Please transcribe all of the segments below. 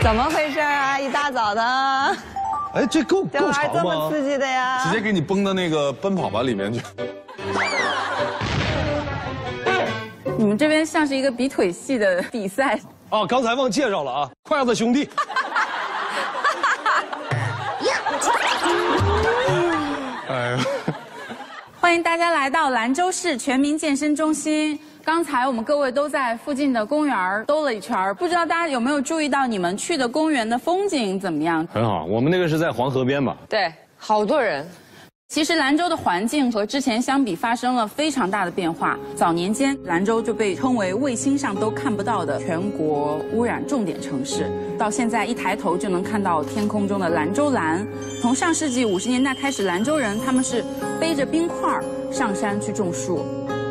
怎么回事啊？一大早的，哎，这够潮吗？这么刺激的呀！直接给你崩到那个奔跑吧里面去。你们这边像是一个比腿戏的比赛啊！刚才忘介绍了啊，筷子兄弟。哎呀！欢迎大家来到兰州市全民健身中心。 刚才我们各位都在附近的公园兜了一圈，不知道大家有没有注意到你们去的公园的风景怎么样？很好，我们那个是在黄河边吧？对，好多人。其实兰州的环境和之前相比发生了非常大的变化。早年间，兰州就被称为卫星上都看不到的全国污染重点城市，到现在一抬头就能看到天空中的兰州蓝。从上世纪50年代开始，兰州人他们是背着冰块上山去种树。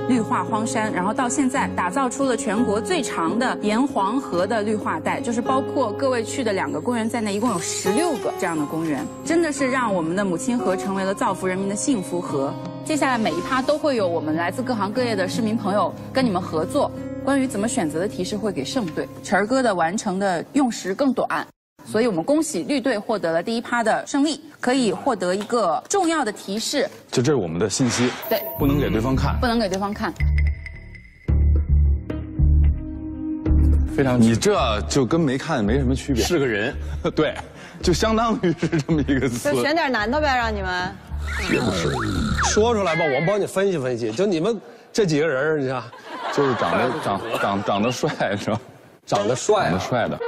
绿化荒山，然后到现在打造出了全国最长的沿黄河的绿化带，就是包括各位去的2个公园在内，一共有16个这样的公园，真的是让我们的母亲河成为了造福人民的幸福河。接下来每一趴都会有我们来自各行各业的市民朋友跟你们合作，关于怎么选择的提示会给胜队，晨儿哥的完成的用时更短。 所以我们恭喜绿队获得了第一趴的胜利，可以获得一个重要的提示。这是我们的信息，对，不能给对方看，不能给对方看。非常，你这就跟没看没什么区别，是个人，对，就相当于是这么一个词。就选点难的呗，让你们。也不是，说出来吧，我们帮你分析分析。就你们这几个人，你看，就是长得帅，是吧？长得帅的。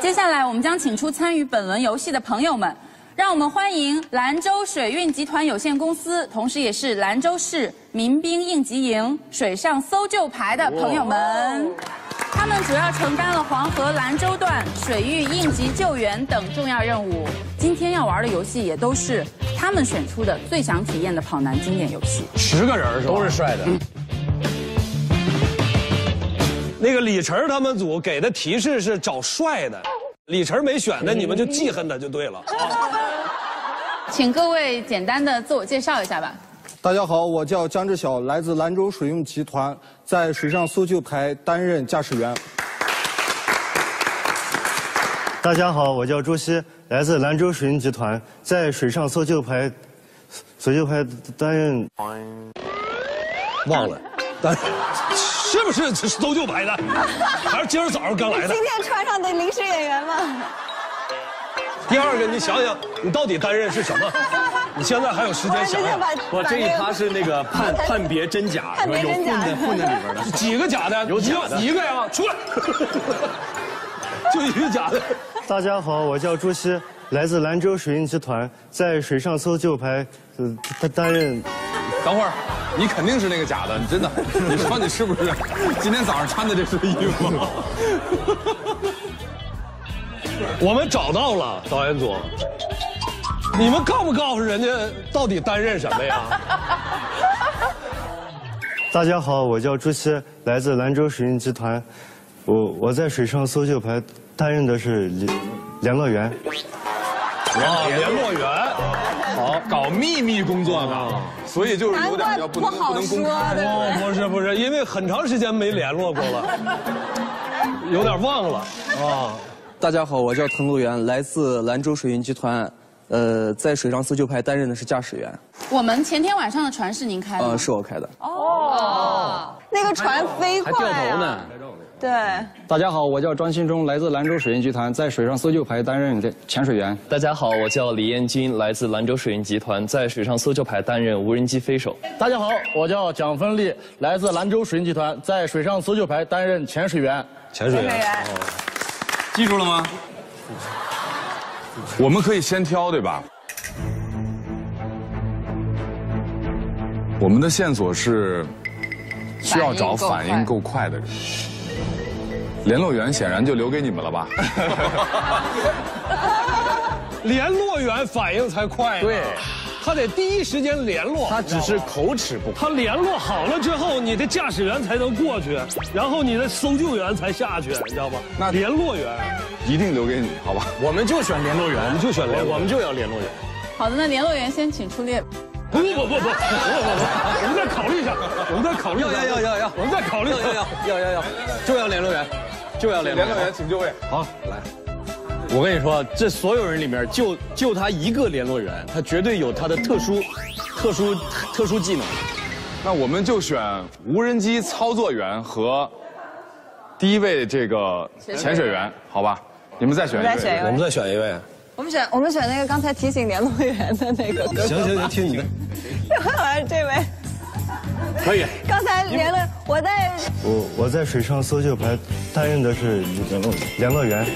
接下来，我们将请出参与本轮游戏的朋友们，让我们欢迎兰州水运集团有限公司，同时也是兰州市民兵应急营水上搜救排的朋友们。他们主要承担了黄河兰州段水域应急救援等重要任务。今天要玩的游戏也都是他们选出的最想体验的跑男经典游戏。10个人是吧？都是帅的。那个李晨他们组给的提示是找帅的，李晨没选的，你们就记恨他就对了。请各位简单的自我介绍一下吧。大家好，我叫姜志晓，来自兰州水运集团，在水上搜救排担任驾驶员。大家好，我叫朱曦，来自兰州水运集团，在水上搜救排担任。忘了，是不是搜救排的？还是今儿早上刚来的？今天穿上的临时演员吗？第2个，你想想，你到底担任是什么？你现在还有时间想想。我这一趴是那个判别真假，是吧？有混在里边的。几个假的？有假的。一个呀，出来。就一个假的。大家好，我叫朱曦，来自兰州水运集团，在水上搜救排担任。等会儿。 你肯定是那个假的，你真的，你说你是不是？今天早上穿的这身衣服，我们找到了导演组，你们告不告诉人家到底担任什么呀？大家好，我叫朱曦，来自兰州水运集团，我在水上搜救排担任的是联络员。哇，联络员。 好，搞秘密工作的，所以就是有点要不能公开。哦，不是，因为很长时间没联络过了，有点忘了啊。大家好，我叫滕璐源，来自兰州水运集团，在水上搜救排担任的是驾驶员。我们前天晚上的船是您开的？是我开的。哦，那个船飞快啊！还掉头呢。对。大家好，我叫庄新忠，来自兰州水运集团，在水上搜救排担任潜水员。大家好，我叫李彦军，来自兰州水运集团，在水上搜救排担任无人机飞手。大家好，我叫蒋芬丽，来自兰州水运集团，在水上搜救排担任潜水员。潜水员。 记住了吗？我们可以先挑，对吧？我们的线索是需要找反应够快的人。联络员显然就留给你们了吧？联络员反应才快，对，他得第一时间联络。他只是口齿不。他联络好了之后，你的驾驶员才能过去，然后你的搜救员才下去，你知道吧？那联络员一定留给你，好吧？我们就选联络员，我们就要联络员。好的，那联络员先请出列。不，我们再考虑一下，我们再考虑一下，我们再考虑一下，就要联络员。就要联络员请就位。好，来，我跟你说，这所有人里面就他一个联络员，他绝对有他的特殊技能。那我们就选无人机操作员和第一位这个潜水员，好吧？你们再选一位，我们再选一位。 我们选那个刚才提醒联络员的那个哥哥。行，听你的。好像是这位。可以。刚才联络我在水上搜救排担任的是联络员。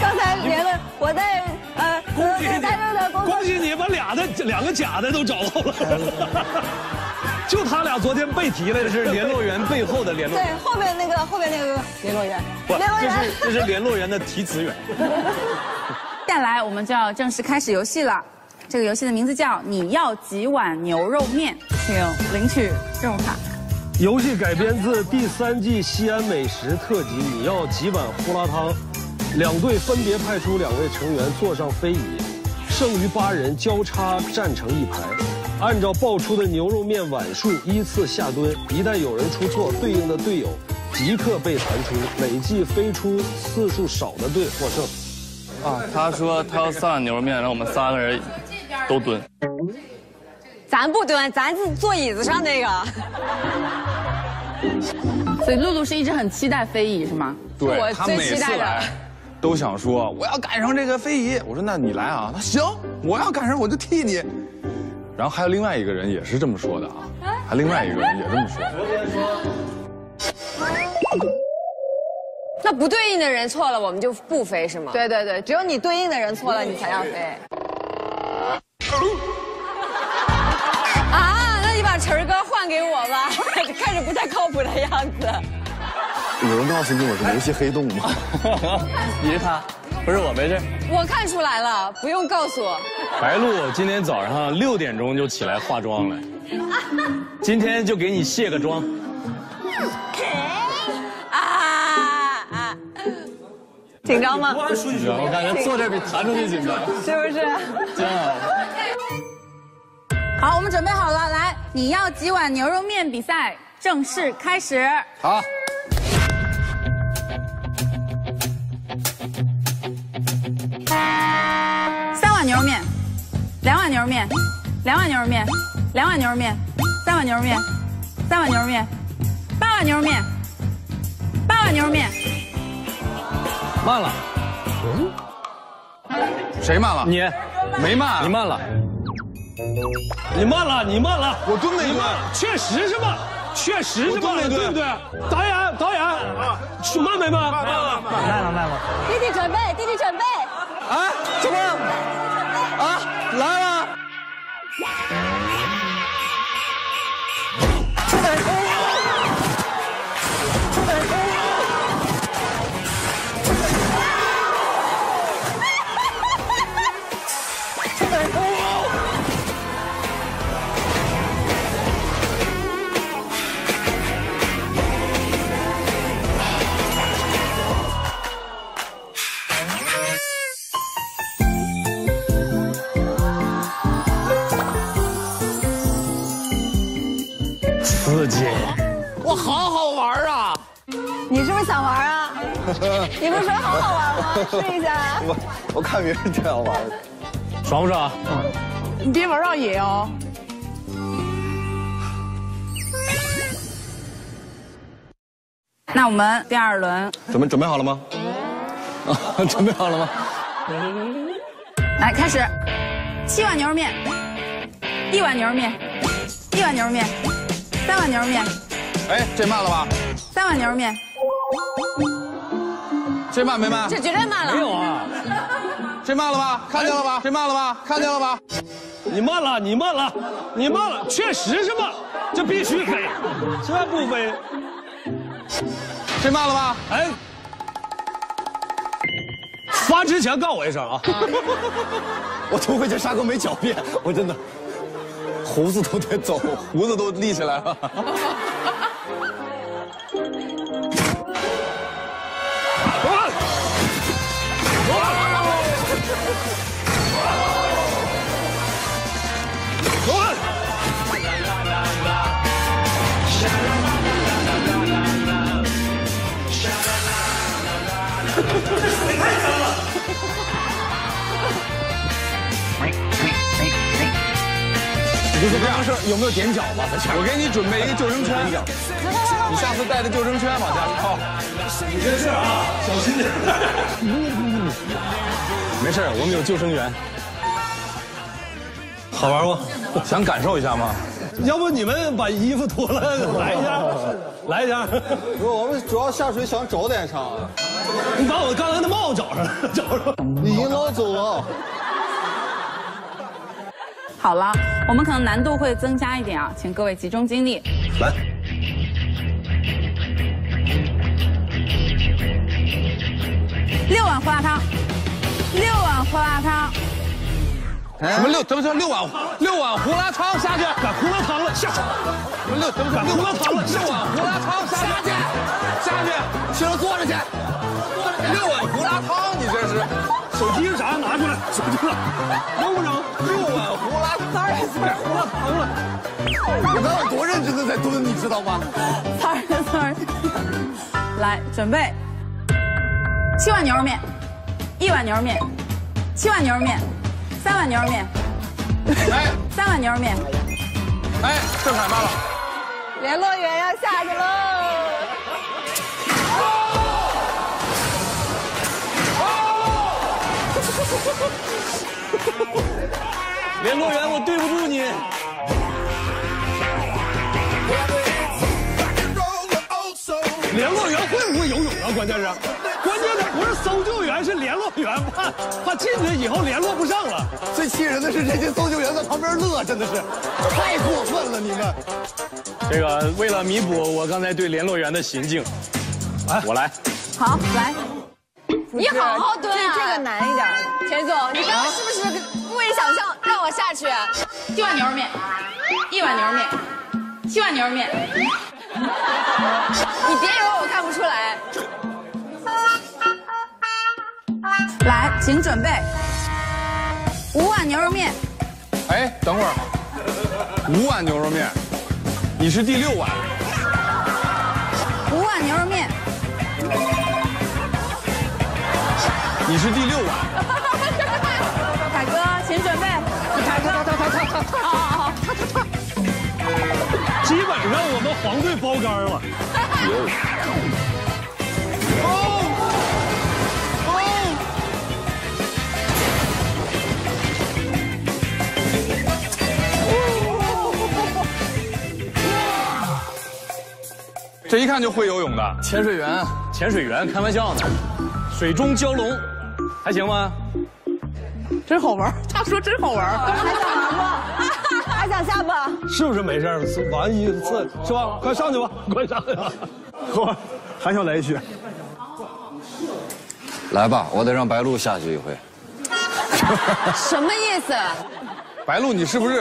刚才联络我在担任的工作。恭喜你把两个假的都找到了。就他俩昨天被提了，是联络员背后的联络员。对，后面那个联络员。这是联络员的提词员。接下来我们就要正式开始游戏了，这个游戏的名字叫“你要几碗牛肉面”，请领取任务卡。游戏改编自第3季西安美食特辑“你要几碗胡辣汤”，两队分别派出2位成员坐上飞椅，剩余8人交叉站成一排，按照报出的牛肉面碗数依次下蹲，一旦有人出错，对应的队友即刻被弹出，累计飞出次数少的队获胜。 啊，他说他要3碗牛肉面，让我们3个人都蹲。咱不蹲，咱坐椅子上那个。所以露露是一直很期待飞椅是吗？对，我最期待的。都想说我要赶上这个飞椅，我说那你来啊，他行，我要赶上我就替你。然后还有另外一个人也是这么说的啊，还另外一个人也这么说。 那不对应的人错了，我们就不飞是吗？对对对，只有你对应的人错了，你才要飞。啊，那你把晨哥换给我吧，看着不太靠谱的样子。有人告诉你我是游戏黑洞吗？你是他，不是我，没事。我看出来了，不用告诉我。白鹿今天早上6点钟就起来化妆了，今天就给你卸个妆。 紧张吗？我感觉坐这比弹出去紧张，是不是？真好。好，我们准备好了，来，你要几碗牛肉面比赛正式开始。好。3碗牛肉面，2碗牛肉面，2碗牛肉面，2碗牛肉面，3碗牛肉面，3碗牛肉面，8碗牛肉面，8碗牛肉面。 慢了，嗯，谁慢了？你没慢，你慢了，你慢了，你慢了，我蹲了一蹲，确实是慢，确实是慢了，对不对？导演，慢没慢？慢了。弟弟准备，啊，怎么？啊，来了。我好好玩啊！你是不是想玩啊？你不是说好好玩吗？试一下啊！我看别人挺好玩的，爽不爽？你别玩到野哦！那我们第2轮准备好了吗？啊，准备好了吗？来，开始！7碗牛肉面，1碗牛肉面，1碗牛肉面，3碗牛肉面。 哎，这慢了吧？3碗牛肉面，这慢没慢？这绝对慢了。没有啊，这慢了吧？看见了吧？这慢了吧？看见了吧？你慢了，确实是慢，这必须飞，虽然不飞。这慢了吧？哎，发之前告我一声啊！我头回见沙哥没狡辩，我真的胡子都得走，胡子都立起来了。就是这样。有没有踮脚吧？我给你准备一个救生圈，你下次带着救生圈往下跳。你没事啊，小心点。没事，我们有救生员。好玩吗？想感受一下吗？要不你们把衣服脱了来一下，来一下。不是，我们主要下水想找点啥。你把我刚才的帽找上，找上。你已经捞走了。 好了，我们可能难度会增加一点啊，请各位集中精力。来，6碗胡辣汤，6碗胡辣汤。什么六？怎么叫6碗？6碗胡辣汤下去，把胡辣汤了下去。什么六？怎么叫胡辣汤了？6碗胡辣汤下去，下去，学生坐着去。6碗胡辣汤，你这是。 手机是啥？拿出来！手机了，扔不扔？6碗胡辣汤，当然是胡辣汤了。我刚才多认真的在蹲，你知道吗 ？sorry， 来，准备7碗牛肉面，1碗牛肉面，7碗牛肉面，3碗牛肉面，哎，3碗牛肉面，哎，正喊罢了。联络员要下去喽。 联络员，我对不住你。联络员会不会游泳啊？关键是，关键他不是搜救员，是联络员，怕进去以后联络不上了。最气人的是这些搜救员在旁边乐，真的是太过分了，你们。这个为了弥补我刚才对联络员的行径，来，我来。好，来。 你好好蹲啊！这个难一点。田总，你刚刚是不是故意想象让我下去？7碗牛肉面，1碗牛肉面，7碗牛肉面。你别以为我看不出来。来，请准备5碗牛肉面。哎，等会儿，5碗牛肉面，你是第6碗。5碗牛肉面。 你是第6碗，凯哥，请准备。凯哥，好，基本上我们黄队包干了。这一看就会游泳的潜水员，潜水员，开玩笑呢，水中蛟龙。 还行吗？真好玩，他说真好玩。还想玩吗？还想下吧？是不是没事儿？玩一次是吧？快上去吧，快上去吧！我还想来一局。来吧，我得让白鹿下去一回。什么意思？白鹿，你是不是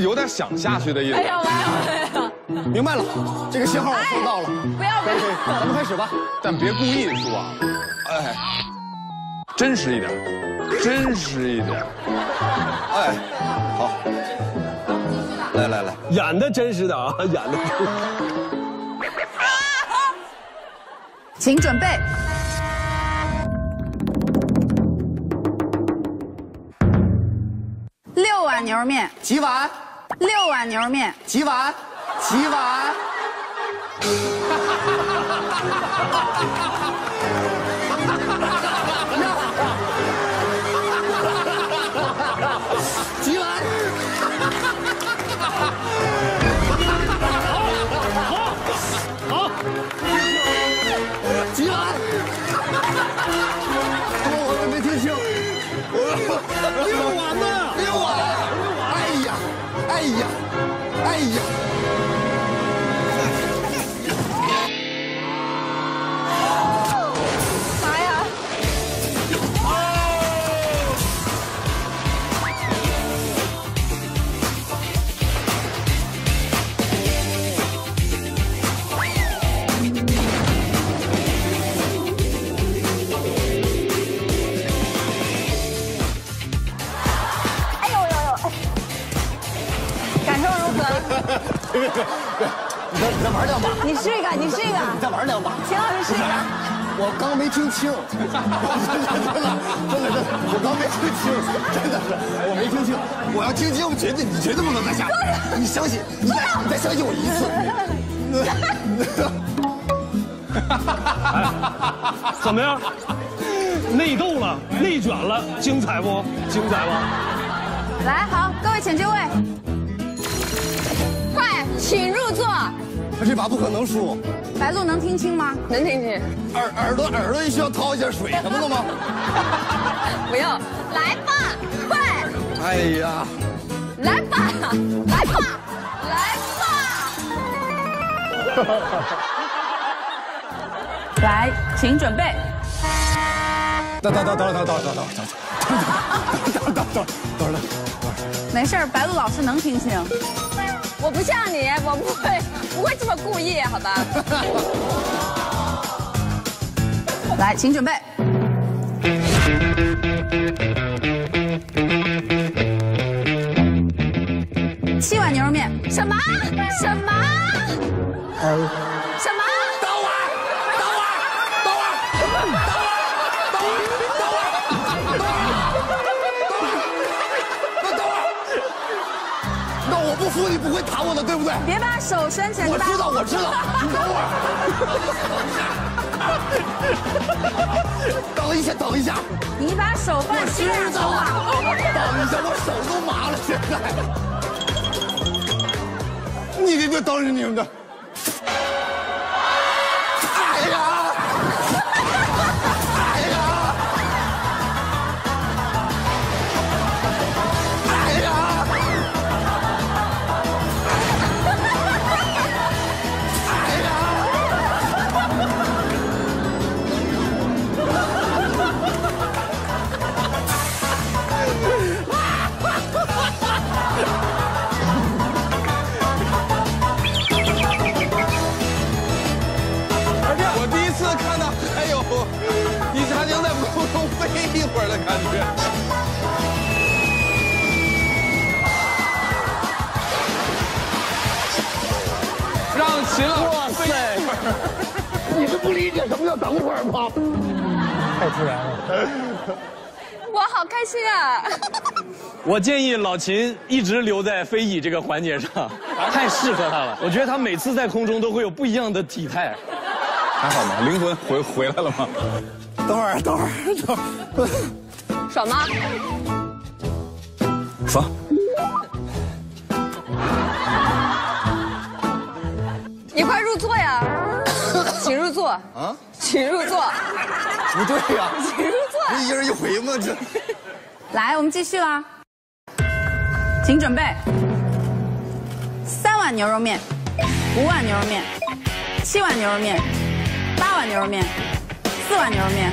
有点想下去的意思？哎呀，没有没有。明白了，这个信号我收到了。不要不要，咱们开始吧，但别故意输啊！哎。 真实一点，真实一点。哎，好，来来来，演的真实点啊，演的。请准备6碗牛肉面，几碗？6碗牛肉面，几碗？几碗？6碗呢？6碗！哎呀，哎呀，哎呀！啥呀？别别别！你再玩2把！你试一个，你试一个！你再玩2把！秦老师试一个。我刚没听清，真的，我刚没听清，真的是我没听清。我要听清，我绝对你绝对不能再下，你相信，你再相信我一次。怎么样？内斗了，内卷了，精彩不？精彩吧？来，好，各位请就位，快，请入座。 这把不可能输，白鹿能听清吗？能听清。耳朵也需要掏一下水什么的吗？不用，来吧，快！哎呀，来吧，来吧，来吧！来，请准备。等。没事，白鹿老师能听清。 我不像你，我不会这么故意，好吧？来，请准备。7碗牛肉面。什么？什么？我服你不会打我的，对不对？别把手伸起来。我知道，你等会儿。等一下。你把手放心上啊！等一下，我手都麻了，现在。你等着，你们的。哎呀！哎呀！一会儿的感觉，让秦老师。哇塞！你是不理解什么叫等会儿吗？太突然了。我好开心啊！我建议老秦一直留在飞椅这个环节上，太适合他了。我觉得他每次在空中都会有不一样的体态。还好吗？灵魂回来了吗？ 等会儿，爽吗？爽。你快入座呀！请入座。啊？请入座。不对呀！请入座。不一人一回吗？这。来，我们继续啦。请准备。3碗牛肉面，5碗牛肉面，7碗牛肉面，8碗牛肉面。 4碗牛肉面。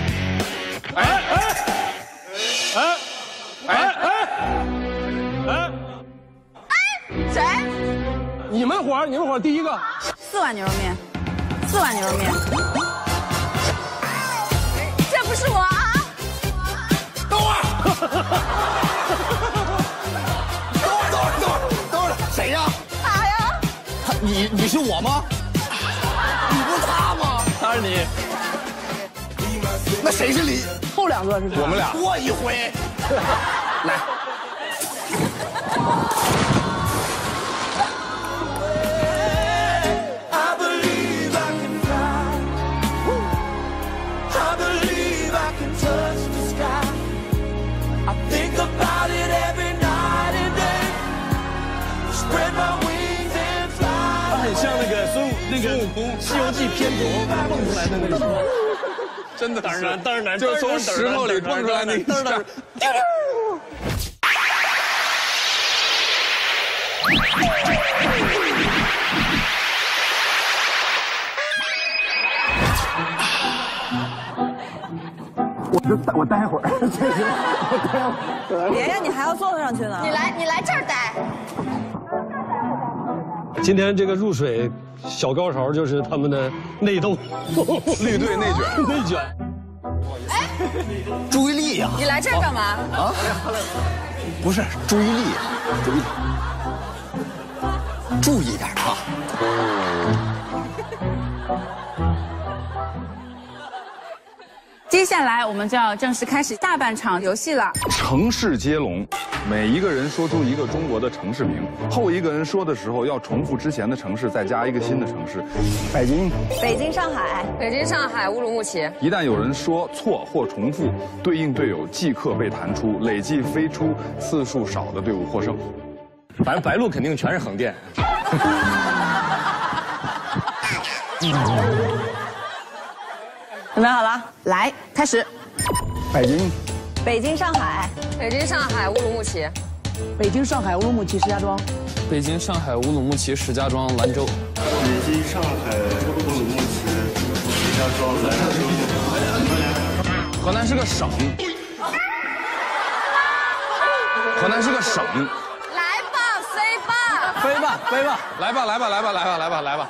谁？你们伙儿第一个。4碗牛肉面。这不是我啊！等会儿。等会儿，谁呀？他呀。他你是我吗？你不是他吗？他是你。 那谁是李？后两个是谁？我们俩过一回，来。他很像那个孙悟空《西游记》片头蹦出来的那种。 真的，当然，就从石头里蹦出来那个。我待会儿，我待会儿。别呀，你还要坐得上去呢。你来这儿待。今天这个入水。 小高潮就是他们的内斗，绿队内卷。哎，注意力呀！你来这儿干嘛？啊？不是注意力，注意点啊！接下来我们就要正式开始下半场游戏了。城市接龙，每一个人说出一个中国的城市名，后一个人说的时候要重复之前的城市，再加一个新的城市。北京，北京上海，北京上海乌鲁木齐。一旦有人说错或重复，对应队友即刻被弹出，累计飞出次数少的队伍获胜。反正白鹿肯定全是横店。准备好了，来开始。北京，北京上海，北京上海乌鲁木齐，北京上海乌鲁木齐石家庄，北京上海乌鲁木齐石家庄兰州，北京上海乌鲁木齐石家庄兰州。河南是个省，河南是个省。来吧，飞吧，飞吧，飞吧，来吧，来吧，来吧，来吧，来吧，来吧。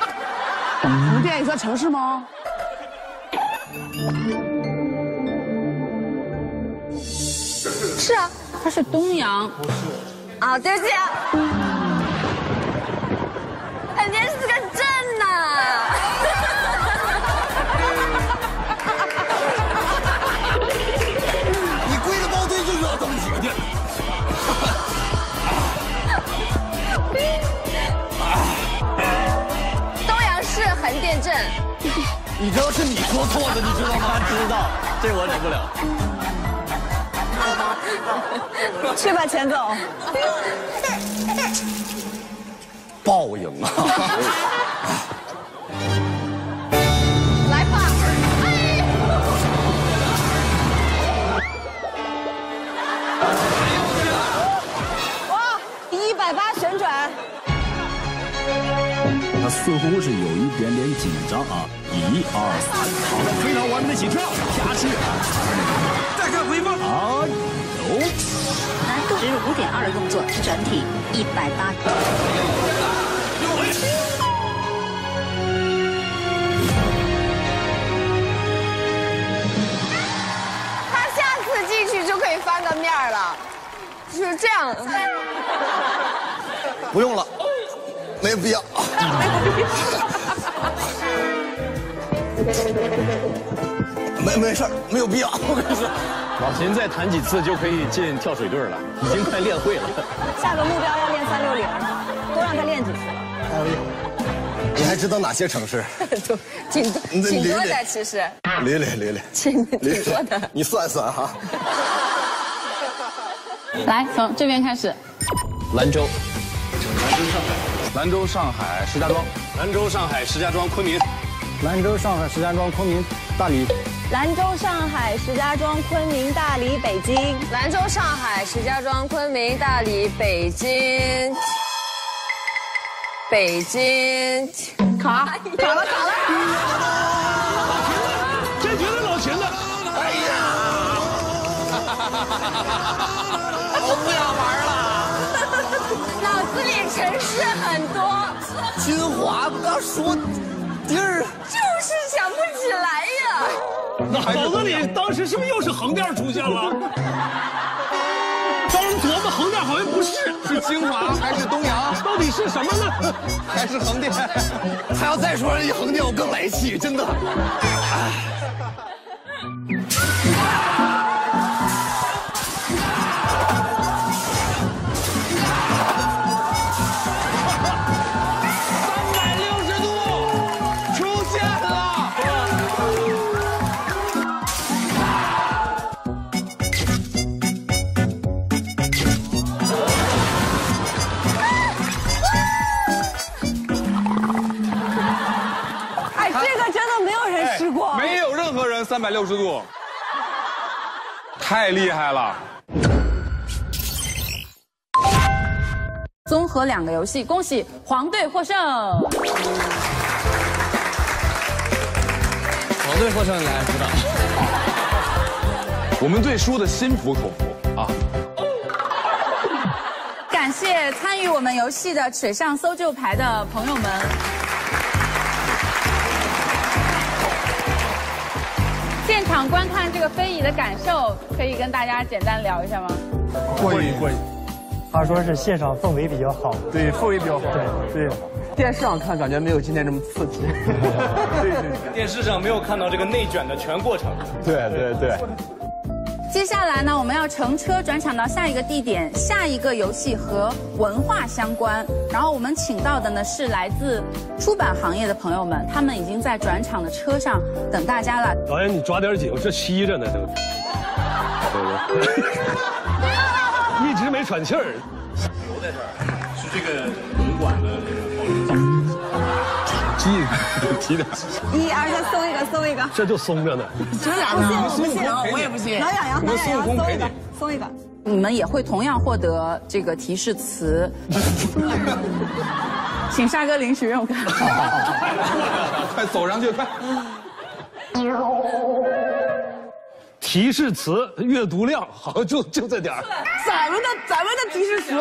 横店，你说城市吗？是啊，它是东阳。不是。啊，对不起啊。横店是个镇呐。 镇，你知道是你说错的，你知道吗？知道，这我忍不了。去吧，钱总。报应啊！来吧！哇，180旋转。 他似乎是有一点点紧张啊！1、2、3，好的，非常完美的起跳，下去。再看回放啊！有难度只有5.2的动作，整体180。他下次进去就可以翻个面了，就是这样。不用了。 没必要。没事，没有必要。我跟你说，老秦再弹几次就可以进跳水队了，已经快练会了。下个目标要练360，多让他练几次。你还知道哪些城市？挺多的，其实。捋，挺多的。你算算哈。来，从这边开始。兰州。兰州上海。 兰州、上海、石家庄，兰州、上海、石家庄、昆明，兰州、上海、石家庄、昆明、大理，兰州、上海、石家庄、昆明、大理、北京，兰州、上海、石家庄、昆明、大理、北京，北京，卡了，这绝对老秦的，哎呀，我不想玩了。 脑子里城市很多，金华刚说地儿，就是想不起来呀。脑子里当时是不是又是横店出现了？当时琢磨横店好像不是，是金华还是东阳？到底是什么呢？还是横店？他要再说人家横店，我更来气，真的。360度，太厉害了！综合两个游戏，恭喜黄队获胜。黄队获胜，你来辅导。我们对输的心服口服啊！感谢参与我们游戏的水上搜救牌的朋友们。现场观看这个非遗的感受，可以跟大家简单聊一下吗？过瘾过瘾。他说是现场氛围比较好，对，氛围比较好，对对。 电视上看感觉没有今天这么刺激，对对，电视上没有看到这个内卷的全过程，对对对。接下来呢，我们要乘车转场到下一个地点，下一个游戏和文化相关。然后我们请到的呢是来自出版行业的朋友们，他们已经在转场的车上等大家了。导演，你抓点紧，我这吸着呢都。一直没喘气儿。留在这儿是这个文管的。 提的，一、二、三，搜一个，搜一个，这就松着呢。这俩不信，我不信，我也不信。挠痒痒，挠痒痒，搜一个，搜一个。你们也会同样获得这个提示词，请沙哥领取任务卡。快走上去，快！提示词阅读量好像就这点儿。咱们的提示词。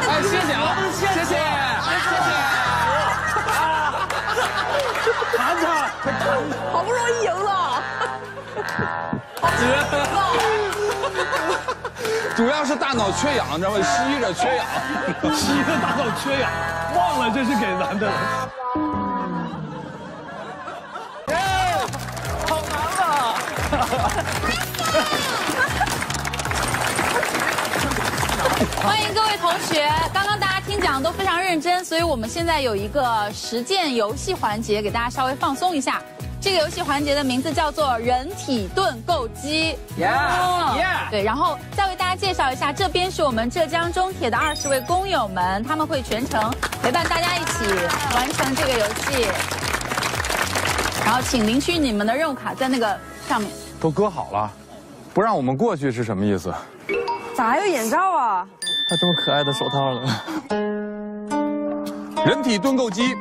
哎，谢谢啊，谢谢，谢谢！谈谈，好不容易赢了，主要是大脑缺氧，你知道吗？吸着缺氧，吸着大脑缺氧，忘了这是给咱的了。哎，好难啊！ 欢迎各位同学，刚刚大家听讲都非常认真，所以我们现在有一个实践游戏环节，给大家稍微放松一下。这个游戏环节的名字叫做人体盾构机。Yeah， 对，然后再为大家介绍一下，这边是我们浙江中铁的20位工友们，他们会全程陪伴大家一起完成这个游戏。然后请领取你们的任务卡，在那个上面都搁好了，不让我们过去是什么意思？ 咋还有眼罩啊？还这么可爱的手套呢！人体盾构机，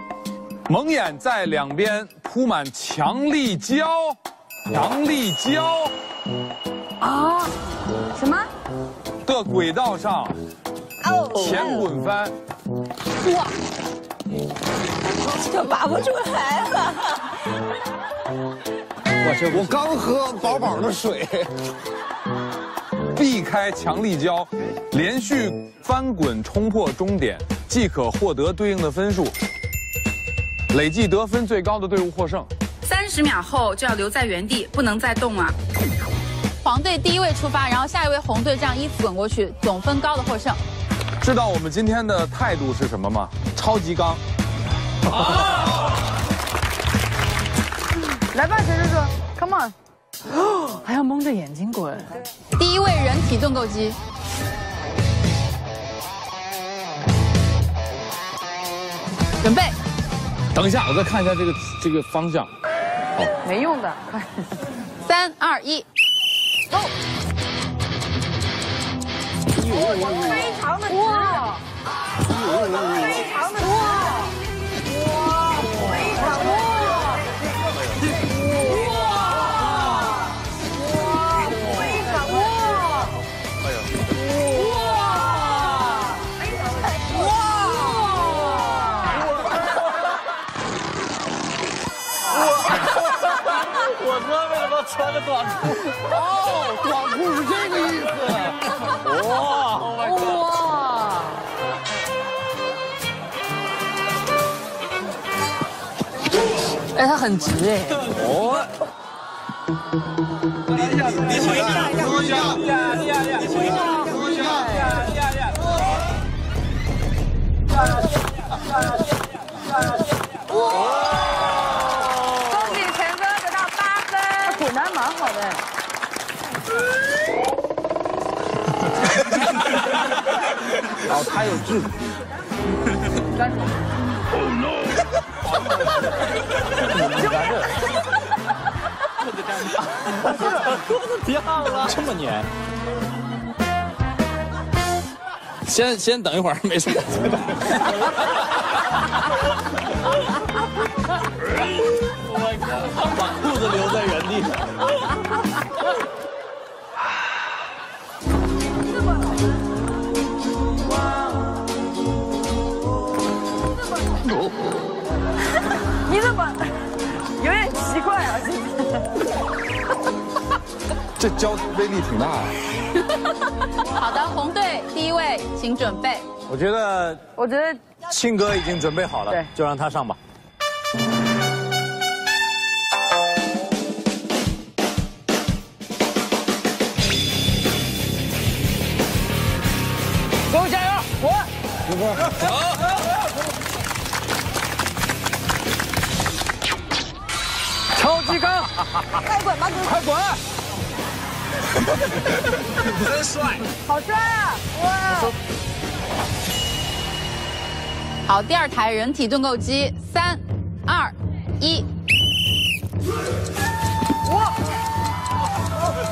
蒙眼在两边铺满强力胶，强力胶啊？什么？的轨道上前滚翻。哇！这拔不出来了。我刚喝饱饱的水。 避开强力胶，连续翻滚冲破终点，即可获得对应的分数。累计得分最高的队伍获胜。30秒后就要留在原地，不能再动啊！黄队第一位出发，然后下一位红队这样依次滚过去，总分高的获胜。知道我们今天的态度是什么吗？超级刚。啊、来吧，小叔叔 ，Come on。 哦，还要蒙着眼睛滚。第一位人体盾构机。准备。等一下，我再看一下这个方向。好，没用的，快。3、2、1，走。非常的直。哇！非常的直。哇！非常的。 我哥为什么穿个短裤？哦，短裤是这个意思。哇！哇！哎，他很直哎。哦。哇！ 蛮好的，哦，他有质。但是 ，Oh no！ 你咋这？裤子粘上，裤子掉了，这么粘。先等一会儿，没事。你怎么有点奇怪啊？今天这胶威力挺大啊。好的，红队第一位，请准备。我觉得庆哥已经准备好了，就让他上吧。 超级高！快滚吧，快滚！真帅！好帅啊！哇！好，第二台人体盾构机，3、2、1。哇！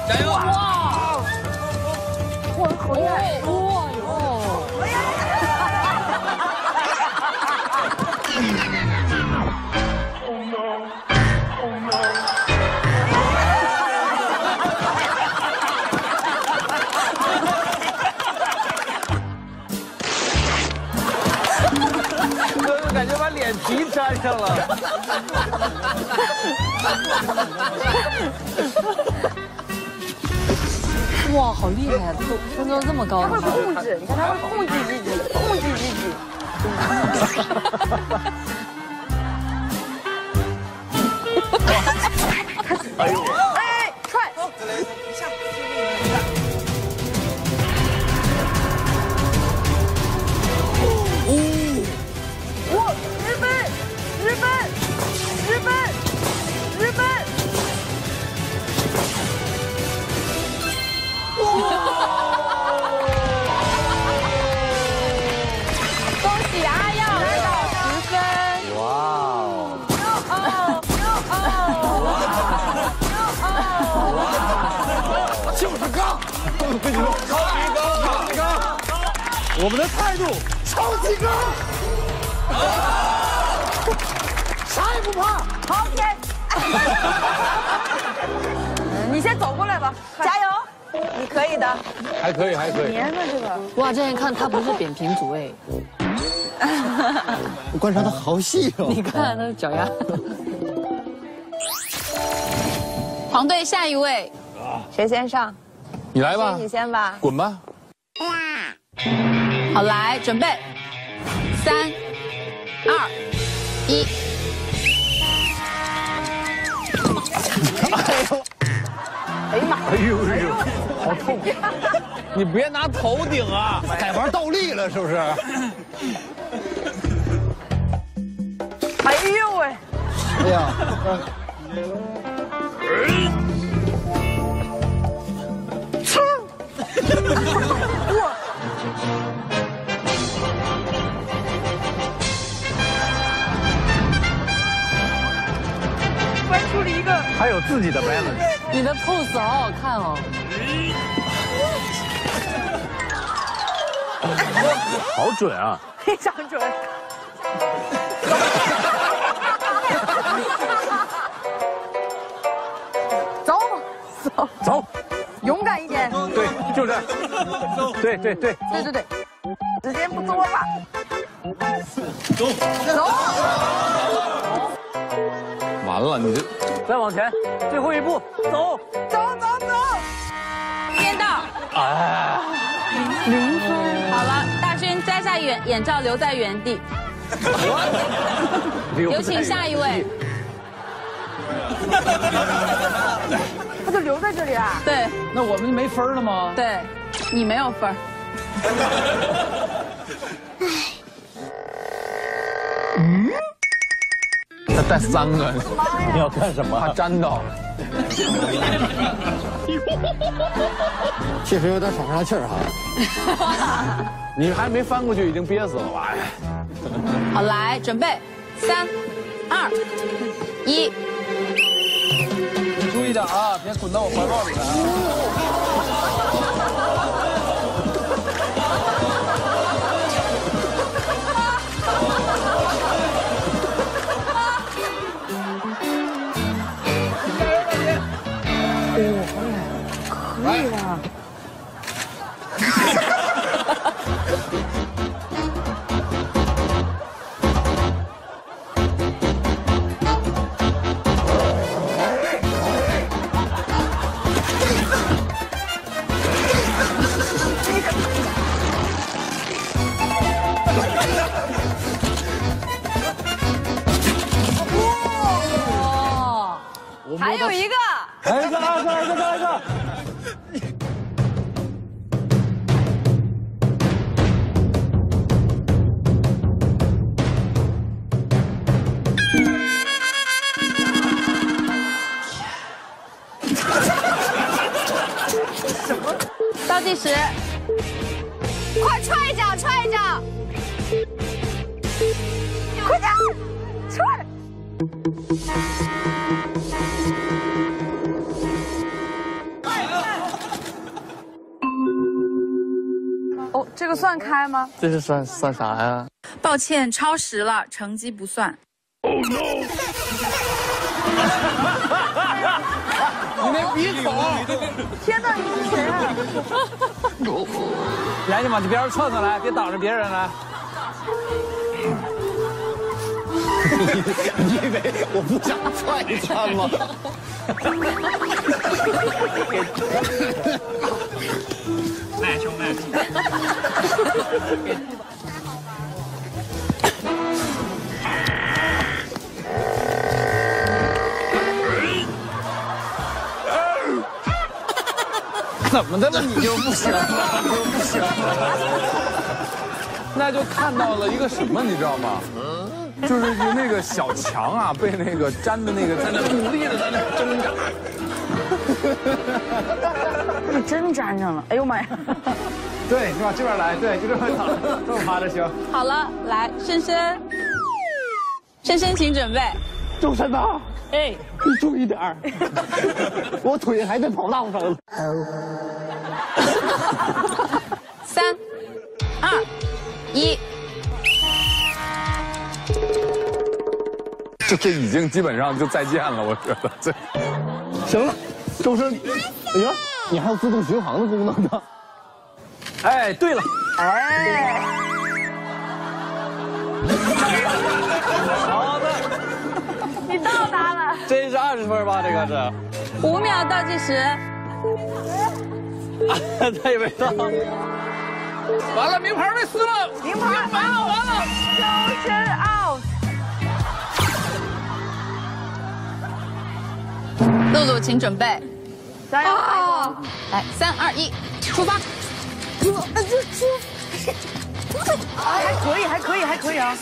加油！哇！哇，好厉害！ 皮粘上了，哇，好厉害！他做这么高，他会控制，你看他会控制自己，控制自己。哎呦！哎，踹！哦，哇！ 日本，恭喜阿耀拿到10分！哇哦！哇哦！就是高，超级高！我们的态度超级高。 啥也不怕，好天！你先走过来吧，加油！你可以的，还可以，还可以。黏着这个，哇，这样看他不是扁平足哎。我观察他好细哦。你看他的脚丫。黄队下一位，谁先上？你来吧，你先吧，滚吧。好，来，准备，3、2、1。 哎呀妈！哎呦哎呦，好痛！你别拿头顶啊！改玩倒立了是不是？哎呦喂！哎呀！噌！哇！翻出了一个。 还有自己的 balance， 你的 pose 好好看哦，好准啊，非常准。走，走，走，勇敢一点。对，就这。对，时间不多了。走，走。完了，你这。 再往前，最后一步，走！颠倒，哎，0分。好了，大勋摘下眼罩，留在原地。有请下一位。他就留在这里啊？对。那我们没分了吗？对，你没有分。嗯。 他带3个，你要干什么？怕粘到。确实有点喘不上气儿哈。你还没翻过去，已经憋死了吧？好，来，准备，3、2、1。注意点啊，别滚到我怀抱里来。 可以了，我还有一个，来一个，来一个，来一个。什么？倒计时，快踹一脚，踹一脚，快点，踹！ 哦，这个算开吗？这是算啥呀？抱歉，超时了，成绩不算。Oh no！ 你那鼻孔！天哪，你是谁啊？赶紧往这边蹭蹭来，别挡着别人来。 你以为我不想踹一踹吗？卖胸卖屁！怎么的了？你就不行了？你就不行了？那就看到了一个什么，你知道吗？ 就是那个小强啊，被那个粘的那个在那努力的在那挣扎，真粘上了！哎呦妈呀！对，是吧？这边来，对，就这么躺着，这么趴着行。好了，来，深深，深深，请准备。周深呐，哎，你注意点儿，我腿还在跑道上了。3、2、1。 这已经基本上就再见了，我觉得这行了。周深，哎呀，你还有自动巡航的功能呢。哎，对了，哎，好的，你到达了。这是20分吧？这个是5秒倒计时。啊，他也没到。完了，名牌被撕了，名牌完了完了。周深 out。 露露，请准备，加油！哦、来，3、2、1，出发！还可以，还可以，还可以啊！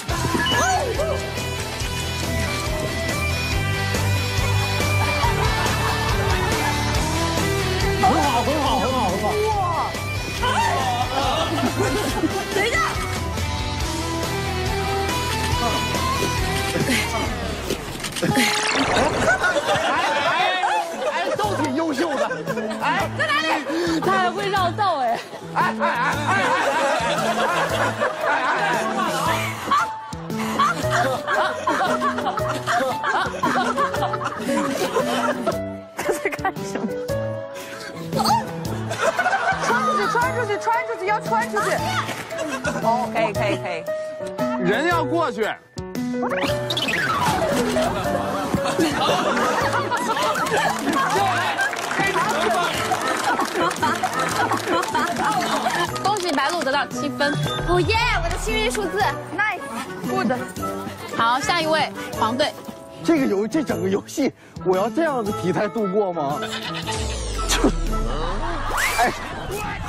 很好，很好，很好，很好！哇！等一下！哎，在哪里？他还会绕道哎！他在干什么？穿出去，穿出去，穿出去，要穿出去！哦，可以，可以，可以。人要过去。 恭喜白鹿得到7分！哦耶，我的幸运数字 ，nice，good。好，下一位黄队。这整个游戏，我要这样的体态度过吗？哎，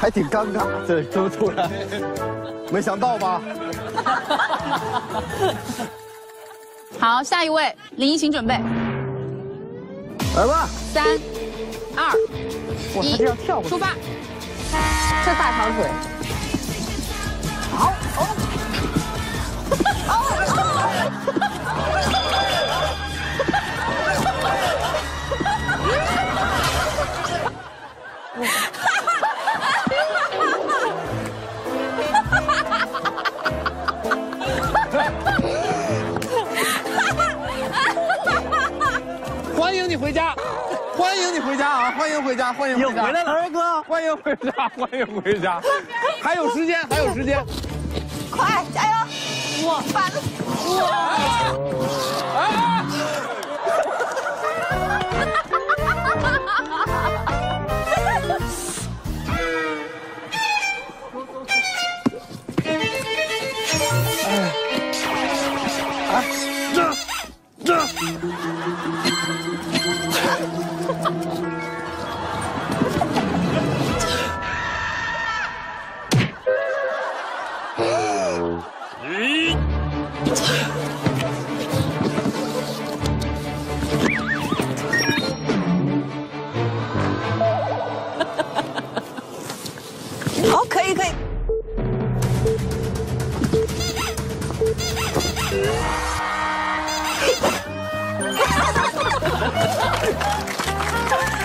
还挺尴尬，这这么突然，没想到吧？好，下一位林一，请准备。来吧。3、2、1，出发！这大长腿，好哦，欢迎你回家。 欢迎你回家啊！欢迎回家，欢迎回家！回来了，二哥！欢迎回家，欢迎回家！还有时间，还有时间！快加油！哇！反了！哇！啊！哎！这！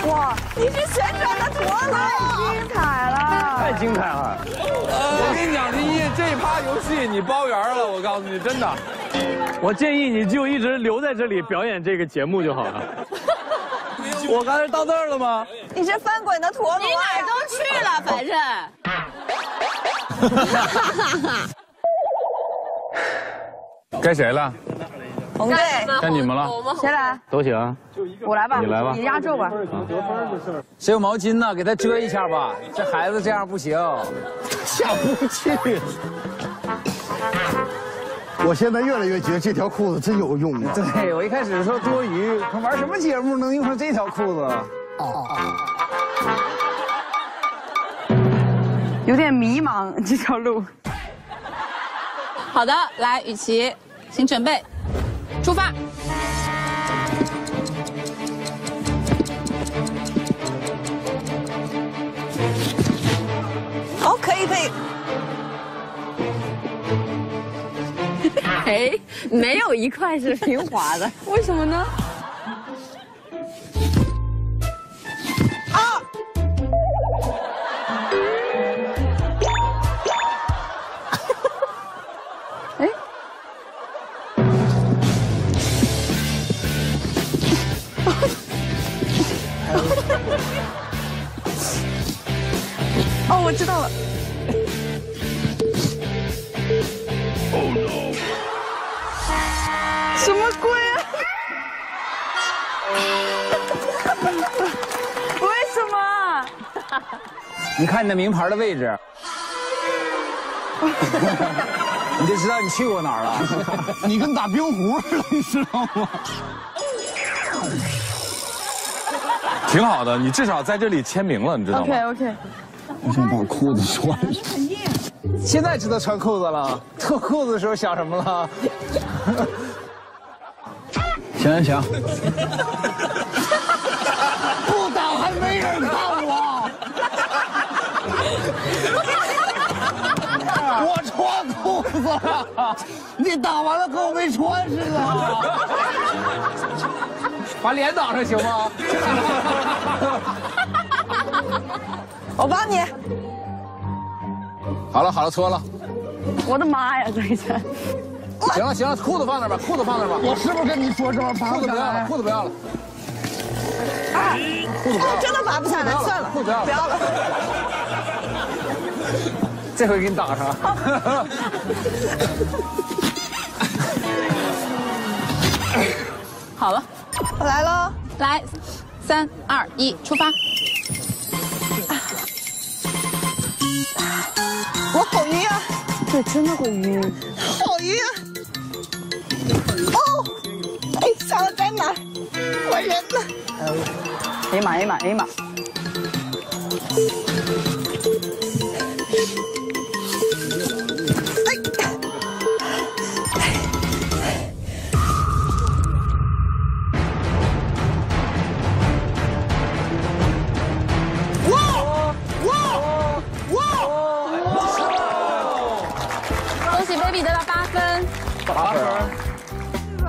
哇，你是旋转的陀螺，太精彩了！太精彩了！我跟你讲，这一趴游戏你包圆了，我告诉你，真的。我建议你就一直留在这里表演这个节目就好了。我刚才到这儿了吗？你是翻滚的陀螺，你哪儿都去了，反正。该谁了？红队，该你们了。谁来？都行。我来吧。你来吧。你压住吧。谁有毛巾呢？给他遮一下吧。这孩子这样不行，下不去。我现在越来越觉得这条裤子真有用啊！对，我一开始说多余，他玩什么节目能用上这条裤子？有点迷茫这条路。好的，来，雨琦，请准备，出发。好，可以。哎，没有一块是平滑的，为什么呢？啊！哎，哦，我知道了。Oh no！ 什么鬼啊？为什么？你看你的名牌的位置，你就知道你去过哪儿了。你跟打冰壶似的，你知道吗？挺好的，你至少在这里签名了，你知道吗 ？OK。我想把裤子穿上。现在知道穿裤子了，脱裤子的时候想什么了？行，不倒还没人看我，我穿裤子了，你倒完了跟我没穿似的，把脸挡上行吗？我帮你。好了，脱了。我的妈呀，等一下。行了，裤子放那儿吧，我是不是跟你说这玩意儿？裤子不要了。哎，裤子不要了。真的拔不下来，算了，裤子不要了。这回给你打上。好了，我来喽，来，3、2、1，出发。我好晕啊！对，真的好晕。好晕啊！哦，哎，想要在哪？我人呢？哎呀妈！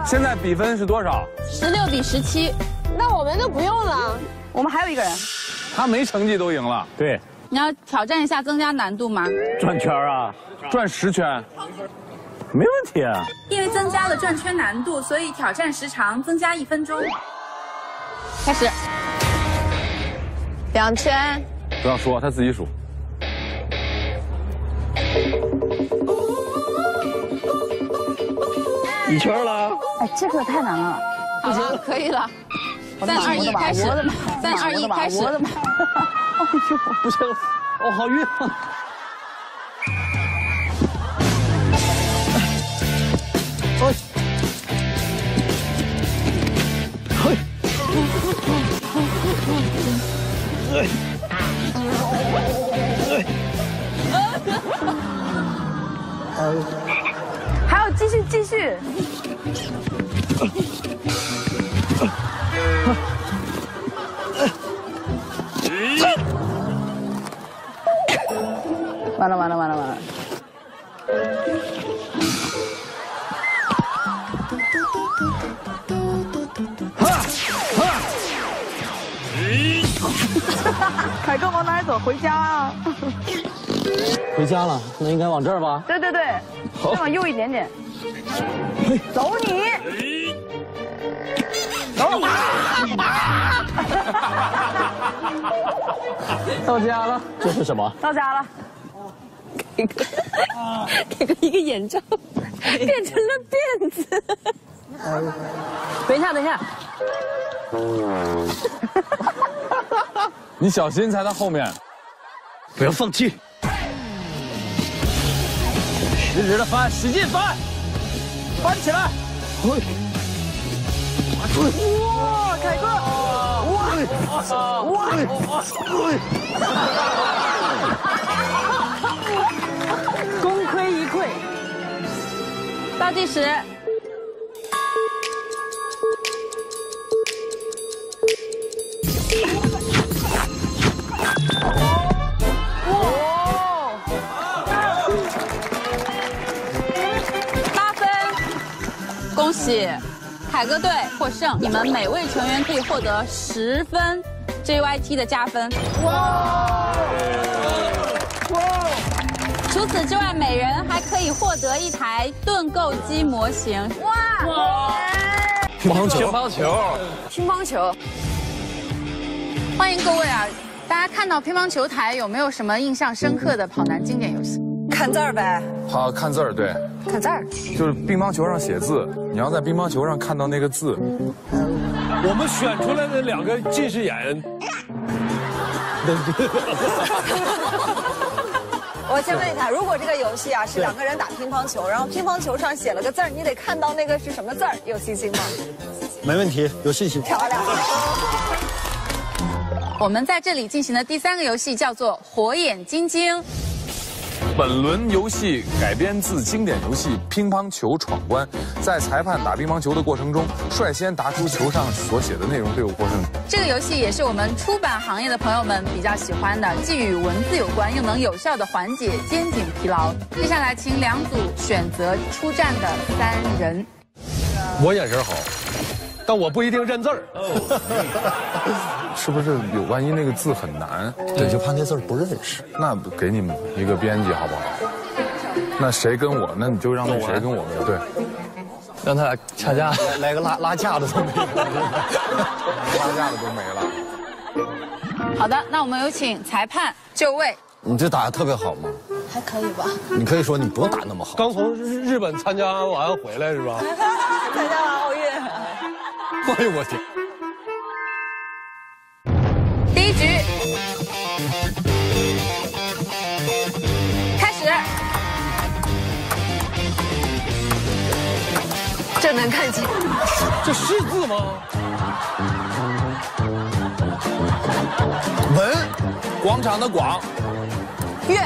现在比分是多少？16比17。那我们就不用了，我们还有一个人，他没成绩都赢了。对，你要挑战一下，增加难度吗？转圈啊，转10圈，没问题啊。因为增加了转圈难度，所以挑战时长增加1分钟。开始，2圈。不要说，他自己数。1圈了，哎，这个太难了，不行，可以了。3、2、1，开始。3、2、1，开始。我的妈！哎呦，不行，我好晕啊！还有继续。完了！凯哥往哪里走？回家啊。回家了，那应该往这儿吧？对对对，再往右一点点。走你！走！到家了，这是什么？到家了。 给个一个眼罩，变成了辫子。等一下，等一下。你小心踩到后面，不要放弃。直直的翻，使劲翻，翻起来。哇，凯哥！哇！哇！ 功亏一篑，倒计时。8分，恭喜凯哥队获胜，你们每位成员可以获得10分 JYT 的加分。哇！ 除此之外，每人还可以获得一台盾构机模型。哇！乒乓球，乒乓球，乒乓球。欢迎各位啊！大家看到乒乓球台有没有什么印象深刻的跑男经典游戏？看字儿呗。好，看字儿，对。看字儿。就是乒乓球上写字，你要在乒乓球上看到那个字。我们选出来的两个近视眼。我先问一下，如果这个游戏啊是两个人打乒乓球，然后乒乓球上写了个字儿，你得看到那个是什么字儿，有信心吗？没问题，有信心。漂亮。我们在这里进行的第3个游戏叫做火眼金睛。本轮游戏改编自经典游戏《乒乓球闯关》，在裁判打乒乓球的过程中，率先答出球上所写的内容，队伍获胜。这个游戏也是我们出版行业的朋友们比较喜欢的，既与文字有关，又能有效的缓解肩颈疲劳。接下来，请两组选择出战的3人。我眼神好，但我不一定认字儿。是不是有万一那个字很难？对，就怕那字不认识。那给你们一个编辑好不好？那谁跟我？那你就让那谁跟我们对，让他俩掐架，来个拉架的都没了，拉架的都没了。好的，那我们有请裁判就位。你这打得特别好吗？还可以吧。你可以说你不用打那么好。刚从日本参加完回来是吧？参加完奥运。哎呦我天！ 第1局开始，这能看清？这是字吗？文，广场的广。月，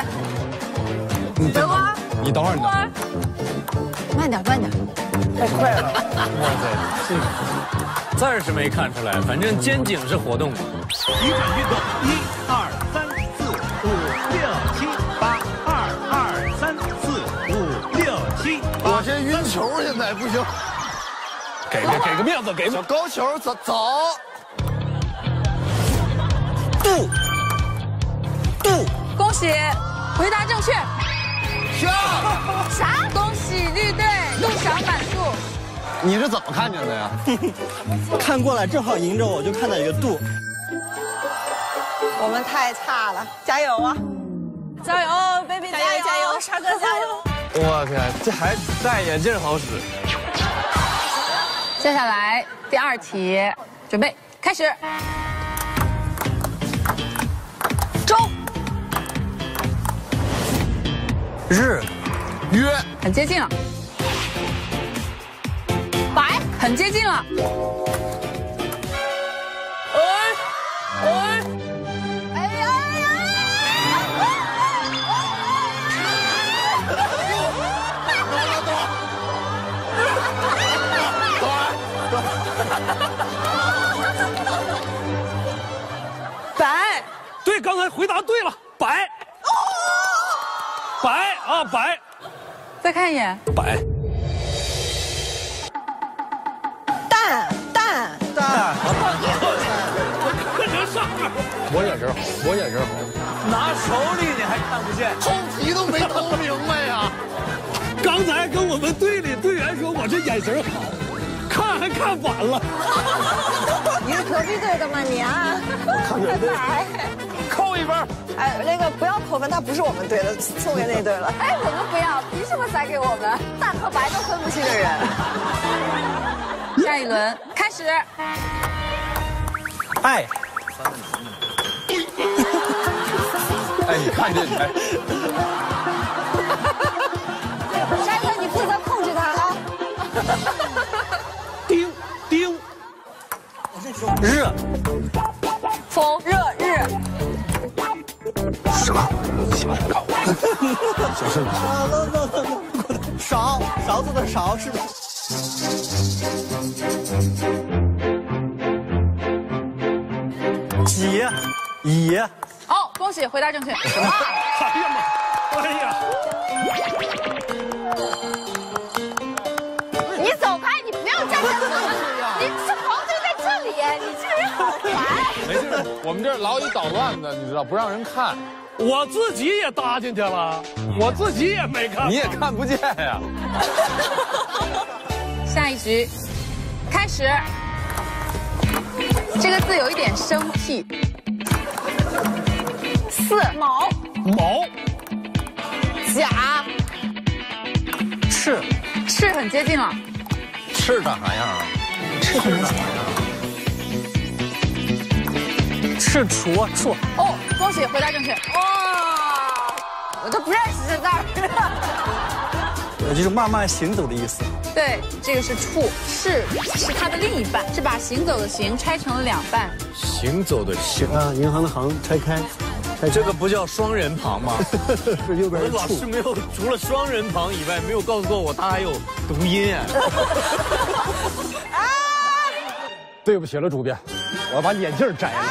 等会儿，你等会儿，慢点，慢点，太快了！哇塞，这个字儿是没看出来，反正肩颈是活动的。 体感运动，1、2、3、4、5、6、7、8，2、2、3、4、5、6、7，8。我这晕球现在不行，给个面子，给小高球走，度，恭喜，回答正确，啥？恭喜绿队陆翔满度。你是怎么看见的呀？看过来，正好迎着我就看到一个度。 我们太差了，加油啊！加油 ，baby， 加油加油，沙哥加油！我天，这还戴眼镜好使。接下来第2题，准备开始。周，日，约，很接近了。白，很接近了。哎。 白，对，刚才回答对了，白，白啊白，再看一眼，白，蛋，不可能上面。我也是，拿手里你还看不见，偷题都没偷明白呀！刚才跟我们队里队员说我这眼神好，看还看反了。你是隔壁队的吗？你啊？看哪？ 扣一分，哎，那个不要扣分，他不是我们队的，送给那队了。哎，我们不要，凭什么塞给我们？大和白都分不清的人。下一轮开始。哎，哎，你看这台。山哥，你负责控制他啊。丁丁，日，风热日。 什么？你喜欢什么搞我？小事吗？勺，勺子的勺是吗？几？乙。哦，恭喜，回答正确。哎呀妈！哎呀！你走开！你不要站在这里，你这。 你这人好烦！没事，我们这老一捣乱的，你知道不让人看。我自己也搭进去了，我自己也没看，你也看不见呀。下一局，开始。这个字有一点生僻。四毛毛甲赤赤很接近了。赤长啥样啊？赤长啥样？ 是楚楚哦，恭喜回答正确。哇，我都不认识这字儿。也就是慢慢行走的意思。对，这个是处，是它的另一半，是把行走的行拆成了两半。行走的行啊，银行的行拆开，这个不叫双人旁吗？是右边的处。老师没有，除了双人旁以外，没有告诉过我它还有读音啊。啊！对不起了，主编。 我把眼镜摘了。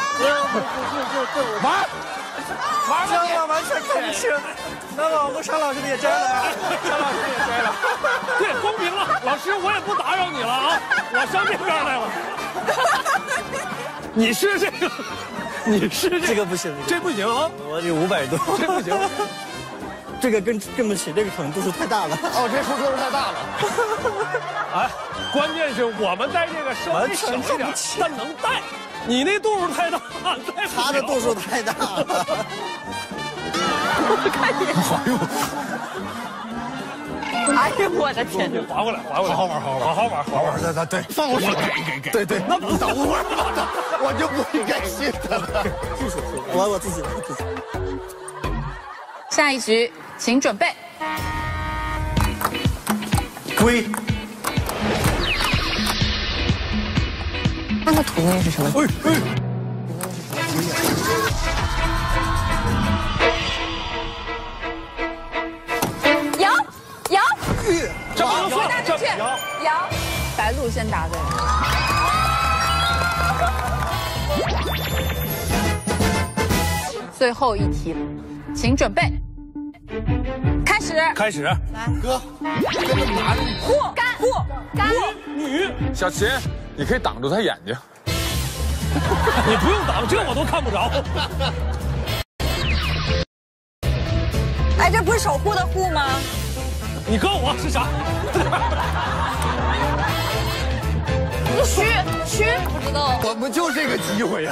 完，马上我完全看不清。那老婆沙老师的也摘了啊，沙老师的也摘了。对，公平了，老师我也不打扰你了啊，我上这边来了。你是这个，你是这个不行，这不行啊！我得500多，这不行。这个跟不起，这个可能度数太大了。哦，这数度数太大了。哎，关键是我们带这个稍微小一点，但能带。 你那度数太大，他的度数太大了。看你，哎呦，我的天！划过来，划过来，好好玩，好好玩，好好玩，好好玩。对对，放我手，给，对对，那不等会儿，我就不应该信他了。我自己来，自己。下一局，请准备。龟。 那个土味是什么？摇，这不能算，正确。摇，白鹿先答对了。最后一题了，请准备，开始。开始，来，哥，跟着拿着你。干，女，小琴。 你可以挡住他眼睛，你不用挡，这我都看不着。哎，这不是守护的护吗？你告诉我是啥？虚，不知道。我们就这个机会呀。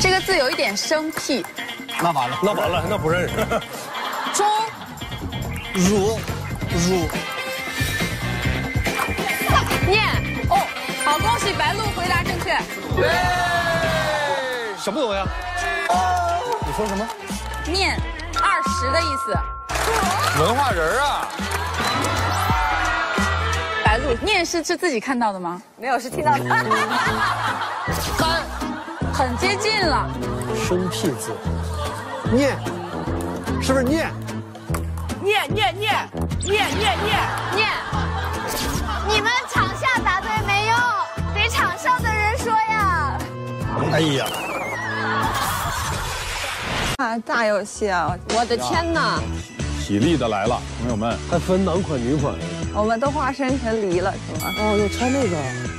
这个字有一点生僻。 那完了，那完了，那不认识。中，乳，念哦，好，恭喜白鹿回答正确。什么东西啊？你说什么？念20的意思。文化人啊。白鹿念是自己看到的吗？没有，是听到的。三，很接近了。生僻字。 念，是不是念？念！你们场下答对没用，得场上的人说呀。哎呀！啊，大游戏啊！我的天哪！体力的来了，朋友们，还分男款女款。我们都化身成梨了，是吗？哦，有穿那个。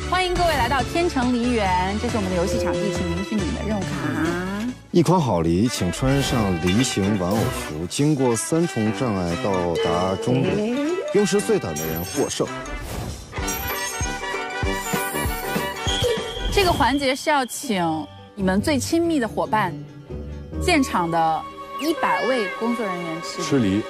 欢迎各位来到天成梨园，这是我们的游戏场地，请领取你们的任务卡。一筐好梨，请穿上梨形玩偶服，经过3重障碍到达终点，用时最短的人获胜。 这个环节是要请你们最亲密的伙伴，现场的100位工作人员吃梨。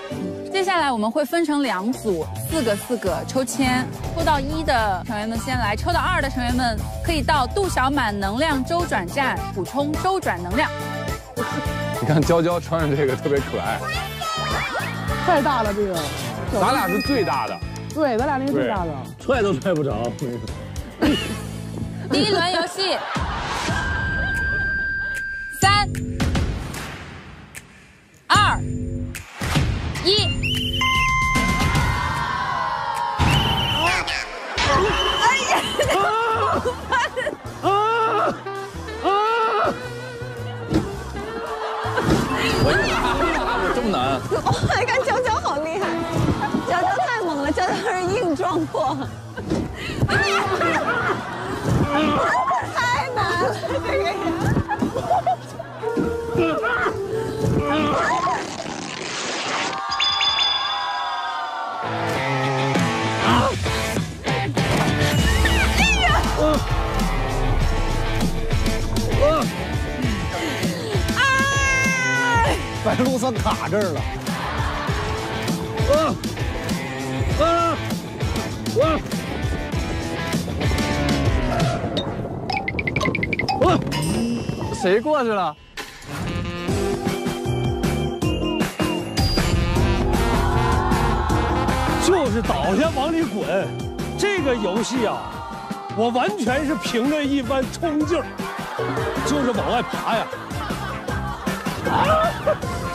接下来我们会分成2组，4个4个抽签，抽到1的成员们先来，抽到2的成员们可以到杜小满能量周转站补充周转能量。你看娇娇穿上这个特别可爱，太大了这个，咱俩是最大的，对，咱俩那个最大的，踹都踹不着。第一轮游戏，3、2、1，哎呀！我这么难？我来看娇娇好厉害，娇娇太猛了，娇娇是硬撞破。 太难了，这个人。把路算卡这儿了。谁过去了？就是倒下往里滚，这个游戏啊，我完全是凭着一番冲劲儿，就是往外爬呀，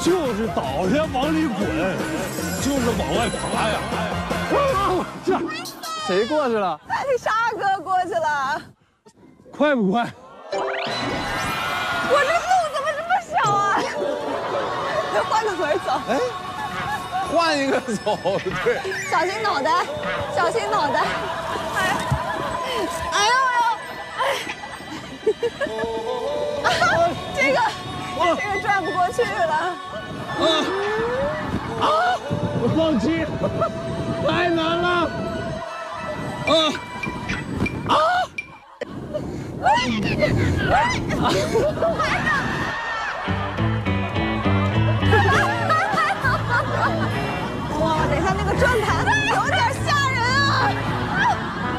就是倒下往里滚，就是往外爬呀。这谁过去了？沙哥过去了。快不快？ 我这路怎么这么小啊？那换个腿走。哎，换一个走，对。小心脑袋，小心脑袋。哎呦呦！哎，这个转不过去了。啊！我放弃，太难了。啊！ 哇！等一下，那个转盘有点吓人啊！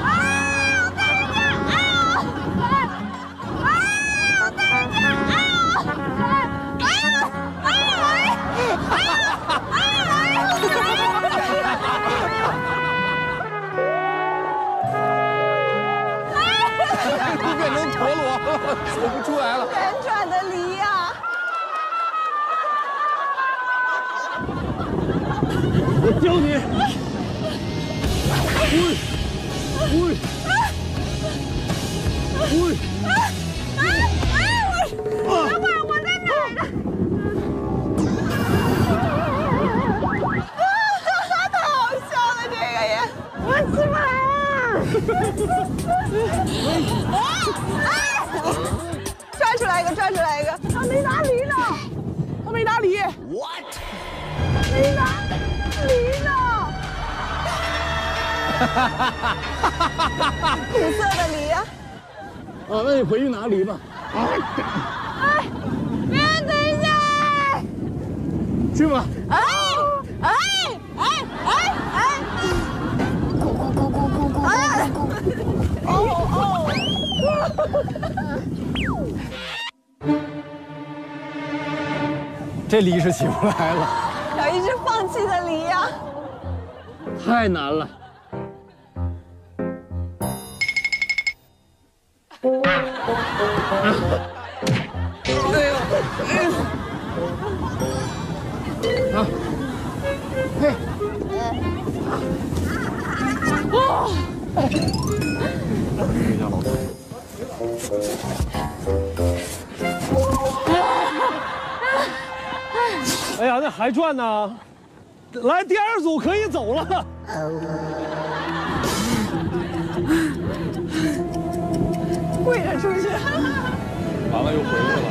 哎呦，哎呦！ 变成陀螺了，走不出来了。旋转的梨呀、啊！我教你。喂！我等会儿我在哪儿呢？啊！太好笑了，这个也。我起不来。 拽出来一个，拽出来一个！他没拿梨呢，他没拿梨。What？ 没拿梨呢。苦涩的梨啊。啊，那你回去拿梨吧。哎，别等一下。去吧。哎。 这梨是起不来了，有一只放弃的梨呀，太难了。哎呦，哎呦，啊，嘿，哦。 回家老婆。哎呀，那还转呢？来，第二组可以走了。跪着出去。完了，又回去了。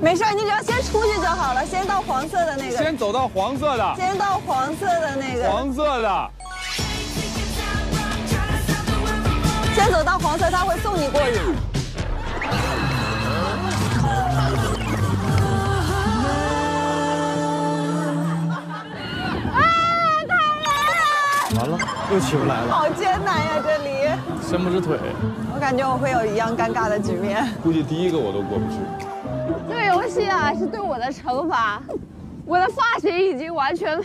没事，你只要先出去就好了，先到黄色的那个。先走到黄色的。先到黄色的那个。黄色的。先走到黄色，他会送你过去。啊！太累了。完了，又起不来了。好艰难呀，这里。伸不直腿。我感觉我会有一样尴尬的局面。估计第一个我都过不去。 这个游戏啊，是对我的惩罚。我的发型已经完全……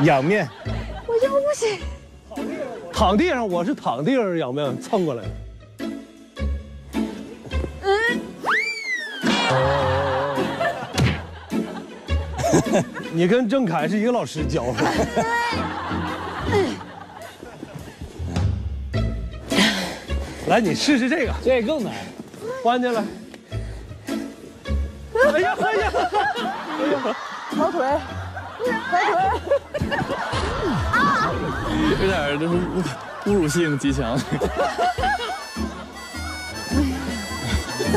仰面。我就不行。躺地上，我是躺地上仰面蹭过来的。嗯。你跟郑恺是一个老师教的。来，你试试这个，这个更难，弯下来。哎呀，哎呀，哎呀，抬腿，抬腿。啊！有点就是侮辱性极强。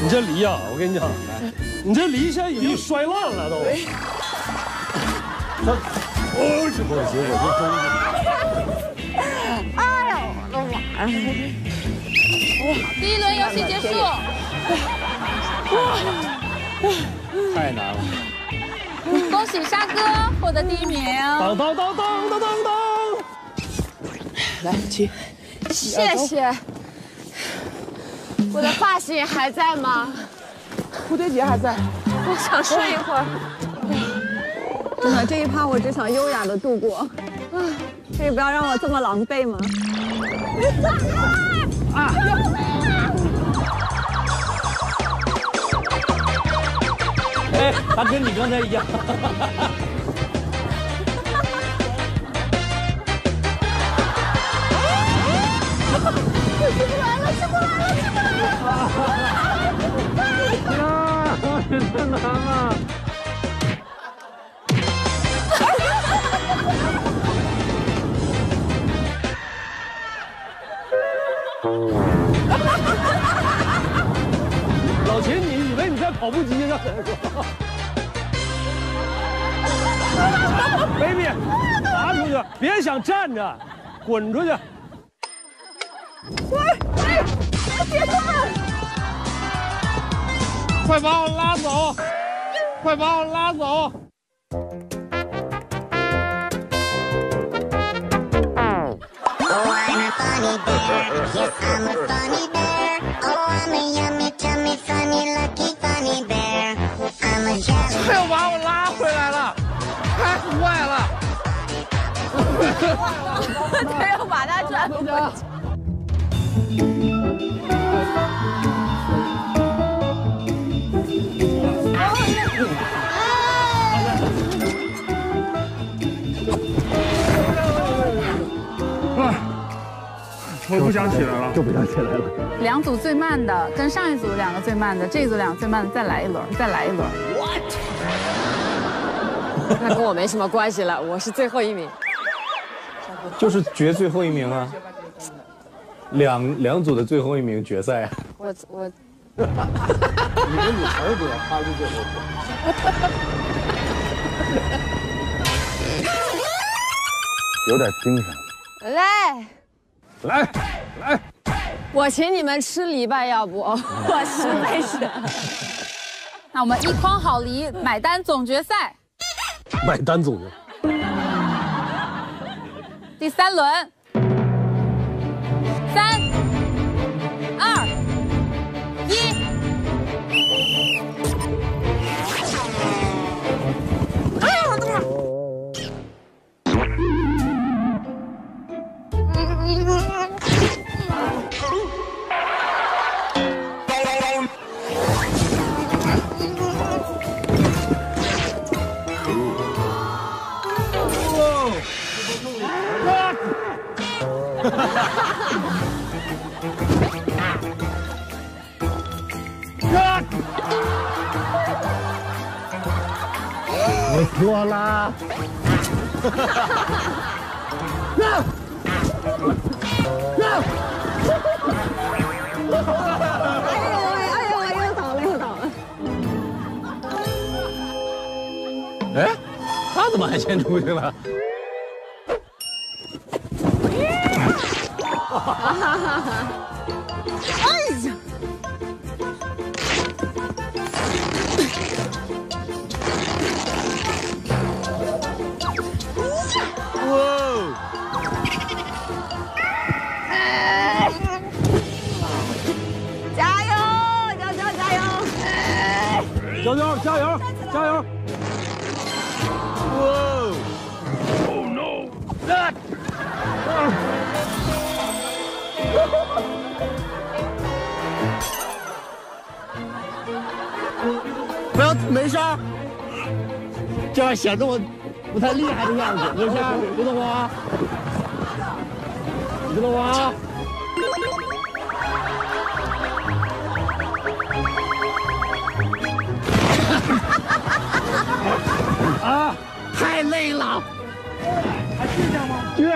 你这梨呀，我跟你讲，你这梨现在已经摔烂了都。哦，这不行，我这真……哎呀，我的妈呀！ 第一轮游戏结束。太难了！恭喜沙哥获得第一名。当当当当当当当！来，七。谢谢。我的发型还在吗？蝴蝶结还在。我想睡一会儿。真的，这一趴我只想优雅的度过。啊，可以不要让我这么狼狈吗？ 啊！哎，他跟你刚才一样。起不来了，起不来了，起不来了！哎呀，太难了。 老秦，你以为你在跑步机上？baby， 爬出去，别想站着，滚出去！喂，别动！快把我拉走！快把我拉走！ Funny bear, yes, I'm a funny bear. Oh, I'm a yummy, tummy, funny, lucky, funny bear. I'm a jelly. 又把我拉回来了，太坏了！他又把他拽回去。 我不想起来了，就不想起来了。两组最慢的，跟上一组两个最慢的，这一组两个最慢的，再来一轮，再来一轮。What？ 那跟我没什么关系了，我是最后一名。就是决最后一名啊！两组的最后一名决赛啊！我，你跟你词儿多，他是最后。有点精神。来。 来来，我请你们吃梨吧，要不我实在是。那我们一筐好梨买单总决赛，买单总决赛，第三轮，3、2、1。哎呀，我的妈！多啦。哎呦喂，又倒了。哎，他怎么还先出去了？ 哎呀！哇！加油！哇！ Oh no! That! 不要，没事儿，这样显得我不太厉害的样子，没事儿，知道吗？你知道吗？啊，太累了，还睡觉吗？对。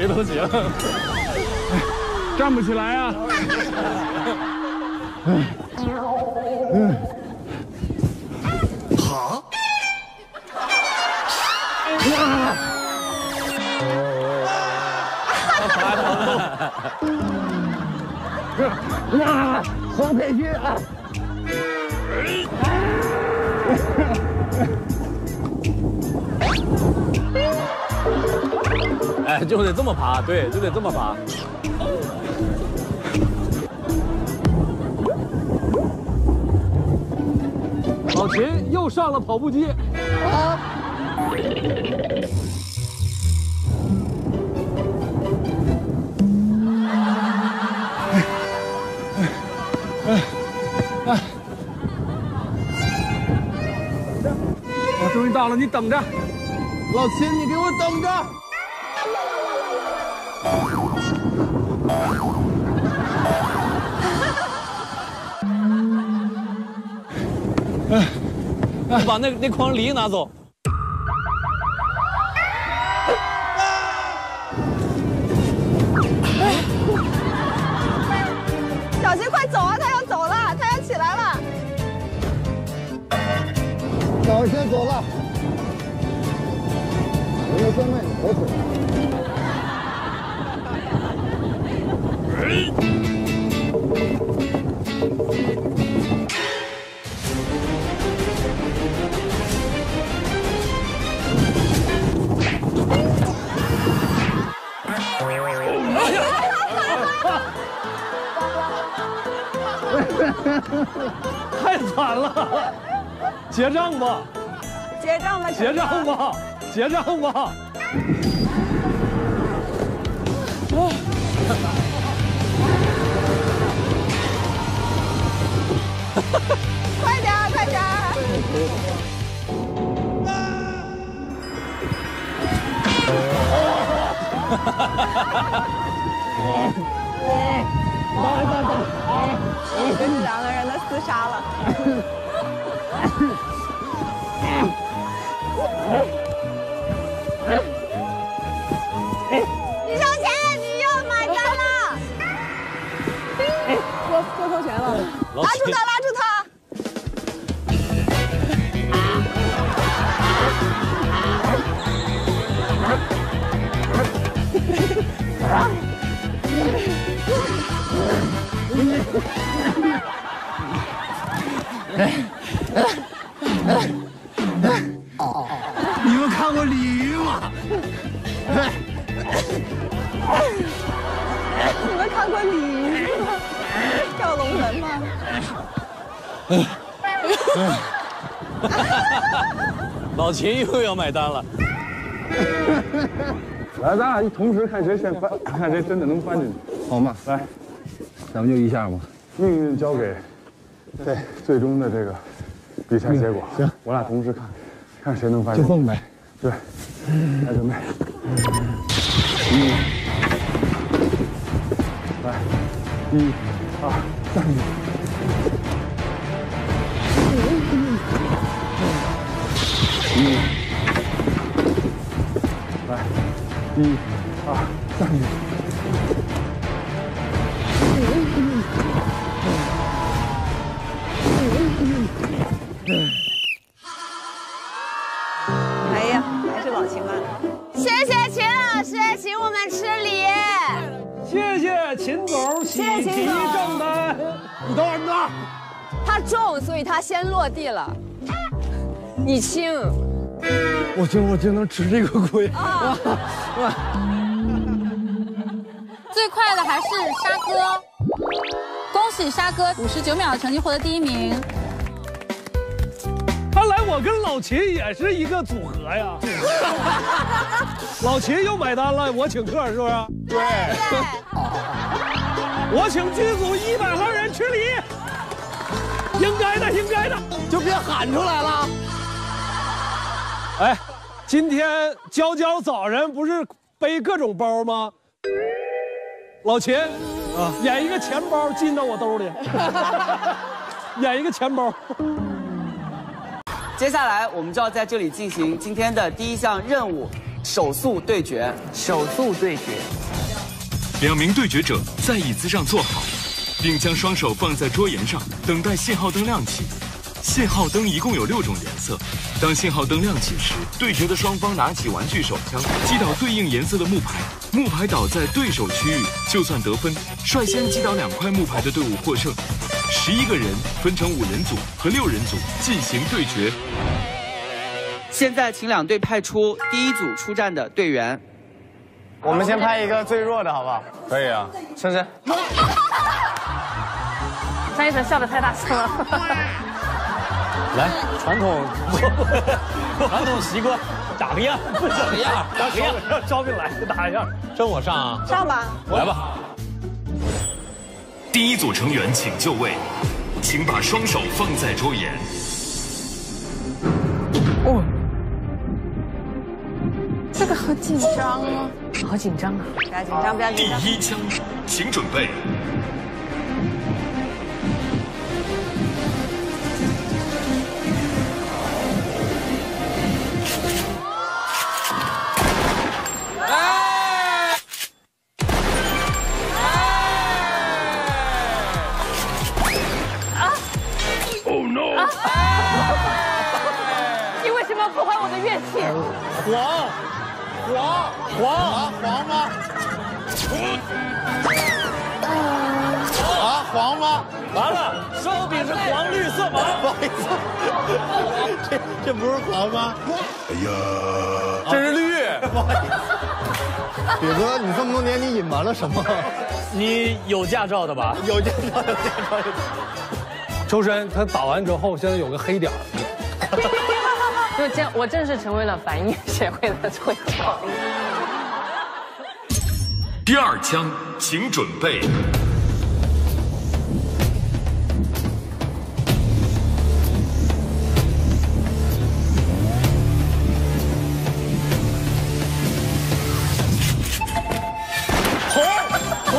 谁都行，站不起来啊！好，哇！哇！黄佩君啊！哎，就得这么爬，对，就得这么爬。老秦又上了跑步机。啊！我终于到了，你等着，老秦，你给我等着。 你把那筐梨拿走。小心快走啊！他要走了，他要起来了。小心走了。我要先迈你左腿。太惨了，结账吧！结账吧！结账吧！结账吧！快点，快点！这是两个人的厮杀了。你上前也没用，买单了。我扣钱了，拉住他，拉住他。 你们看过鲤鱼吗？你们看过鲤鱼吗？跳龙门吗？老秦又要买单了。来，咱俩同时看谁先翻，看谁真的能翻进去。好嘛，来，咱们就一下吧。命运交给。 对，最终的这个比赛结果，行，我俩同时看，看谁能翻身。就蹦呗，对，来准备，来，1、2、3。来，1、2、3。 哎呀，还是老秦慢。谢谢秦老师请我们吃梨，谢谢秦总，喜提正单。你等会儿，你等会儿。他重，所以他先落地了。你轻。我就能吃这个亏。啊、最快的还是沙哥，恭喜沙哥59秒的成绩获得第1名。 看来我跟老秦也是一个组合呀。老秦又买单了，我请客是不是？对。我请剧组100号人吃梨，应该的，应该的，就别喊出来了。哎，今天娇娇早晨不是背各种包吗？老秦，啊，演一个钱包进到我兜里，演一个钱包。 接下来我们就要在这里进行今天的第一项任务——手速对决。手速对决，2名对决者在椅子上坐好，并将双手放在桌沿上，等待信号灯亮起。信号灯一共有6种颜色。当信号灯亮起时，对决的双方拿起玩具手枪，击倒对应颜色的木牌。木牌倒在对手区域，就算得分。率先击倒2块木牌的队伍获胜。 11个人分成5人组和6人组进行对决。现在，请2队派出第1组出战的队员。我们先派一个最弱的，好不好？可以啊，深深。张医生笑得太大声了。来，传统习惯，咋个样？咋个样？咋个样？让招兵来，打一下。真我上啊！上吧。来吧。 第1组成员请就位，请把双手放在桌沿。哦，这个好紧张啊！好紧张啊！不要紧张，不要紧张。第1枪，请准备。啊！ 你为什么要破坏我的乐器？黄吗？啊，黄吗？完了，烧饼是黄绿色吗？不好意思，这不是黄吗？哎呀，这是绿。不好意思，宇哥，你这么多年你隐瞒了什么？你有驾照的吧？有驾照，有驾照。周深他打完之后，现在有个黑点儿。 我正式成为了反应协会的会长。第二枪，请准备。红红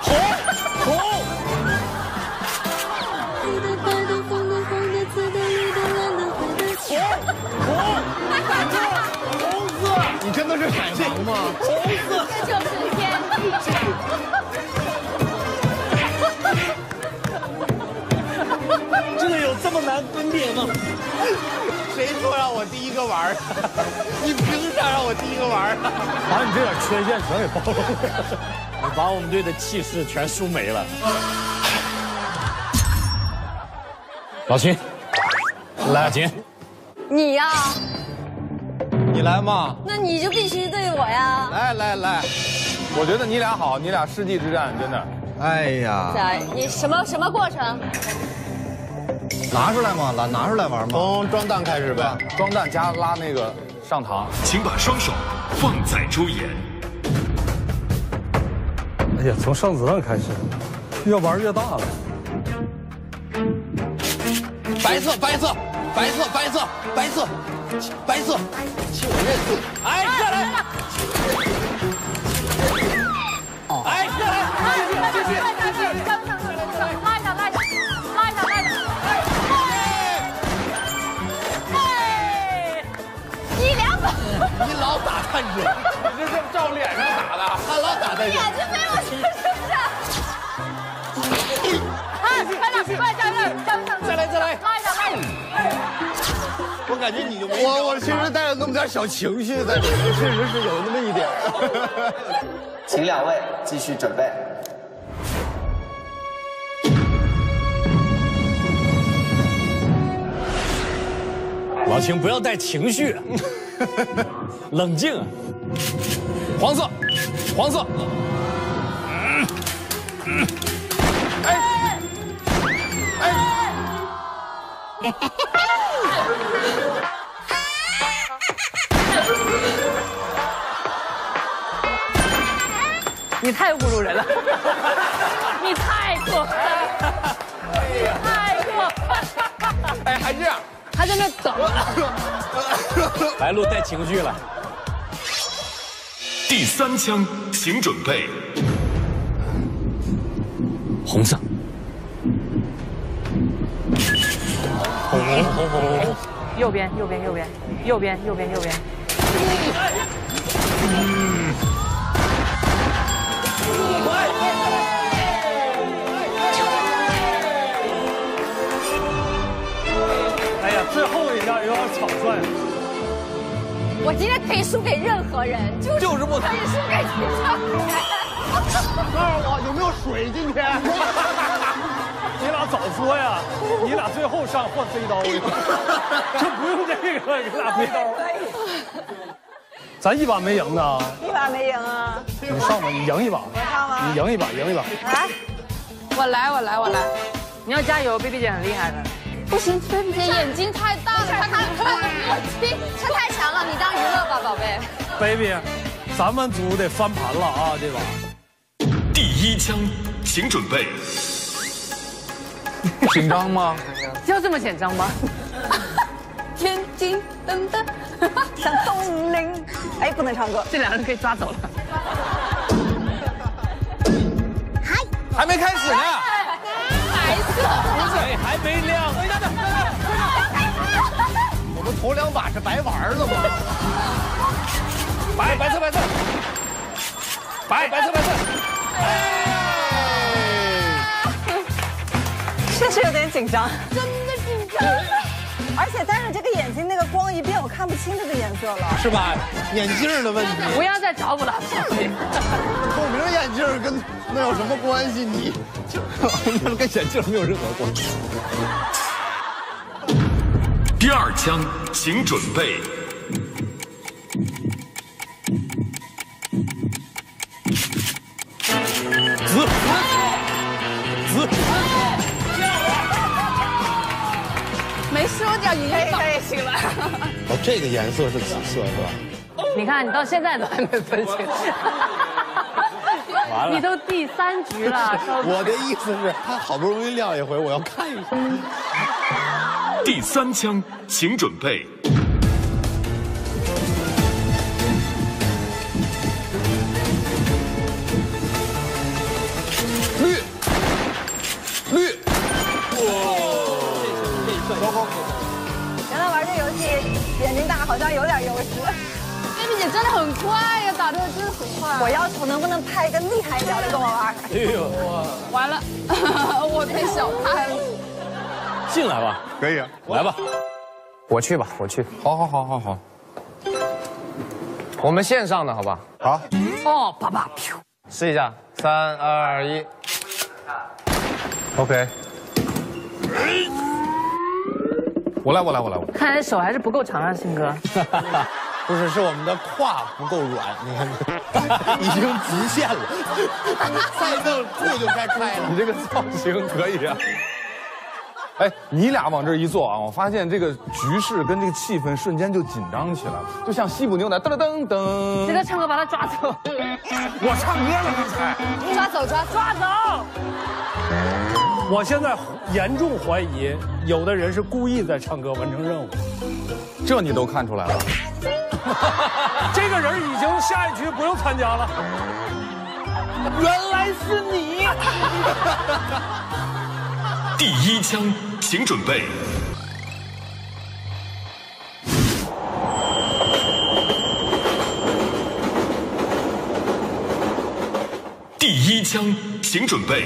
红红。 真的是海王吗？红色，这就是天地之。这个有这么难分别吗？谁说让我第一个玩儿？你凭啥让我第一个玩儿？把你这点缺陷全给暴露了，你把我们队的气势全输没了。老秦，来，老秦，你呀。 你来嘛？那你就必须对我呀！来，我觉得你俩好，你俩世纪之战，真的。哎呀！你什么过程？拿出来嘛，拿出来玩嘛。从装蛋开始呗，装蛋加拉那个上膛。请把双手放在猪眼。哎呀，从上子弹开始，越玩越大了。白色。请我认输！哎，下来！哎，下来！继续！拉一下！哎，100-200！你老打他人，你这是照脸上打的，他老打他人。眼睛没我身上。哎，快点！再来！拉一下！ 我感觉你就没我其实带着那么点小情绪在里面，确实是有那么一点。请两位继续准备。老秦不要带情绪，冷静。黄色。你太侮辱人了！你太过分了！哎，还这样？还在那等？白鹿带情绪了。第三枪，请准备。红色。红。右边。哎呀，最后一下有点草率。我今天可以输给任何人，就是不可以输给秦少爷。告诉我有没有水？今天你俩早说呀！你俩最后上换飞刀，就不用这个，你俩飞刀。 咱一把没赢呢，一把没赢啊！你上吧，你赢一把，我上吧，你赢一把，来，我来，你要加油 ，baby 姐很厉害的。不行 ，baby 姐眼睛太大了，她太强了，你当娱乐吧，宝贝。baby， 咱们组得翻盘了啊，这把。第一枪，请准备。紧张吗？就这么紧张吗？ 天津噔噔，像东林。哎，不能唱歌，这两个人可以抓走了。还没开始呢。白色，哎，还没亮。等，我们头两把是白玩了吗？白色。确实有点紧张，真的紧张。 而且戴上这个眼镜，那个光一变，我看不清这个颜色了，是吧？眼镜的问题，不要再找我了，小姐。透明眼镜跟那有什么关系？你这跟眼镜没有任何关系。第二枪，请准备。 哦，这个颜色是紫色是吧？你看，你到现在都还没分清，完了，你都第三局了。我的意思是，他好不容易亮一回，我要看一下。第三枪，请准备。绿，绿，哇！ 眼睛大好像有点优势，Baby姐真的很快呀，打的真的很快。我要求能不能派一个厉害一点的跟我玩？哎呦，完了，我被小看了。进来吧，可以，来吧，我去吧，我去。好。我们线上的好吧？好。哦，爸爸，试一下，3、2、1。OK。 我来。看来手还是不够长啊，鑫哥。不是，是我们的胯不够软，你看，已经极限了。再弄裤就该开了。你这个造型可以啊。哎，你俩往这一坐啊，我发现这个局势跟这个气氛瞬间就紧张起来了，就像西部牛奶噔噔噔。谁在唱歌？把他抓走。我唱歌了刚才。抓走。 我现在严重怀疑，有的人是故意在唱歌完成任务，这你都看出来了。这个人已经下一局不用参加了。原来是你！第一枪，请准备。第一枪，请准备。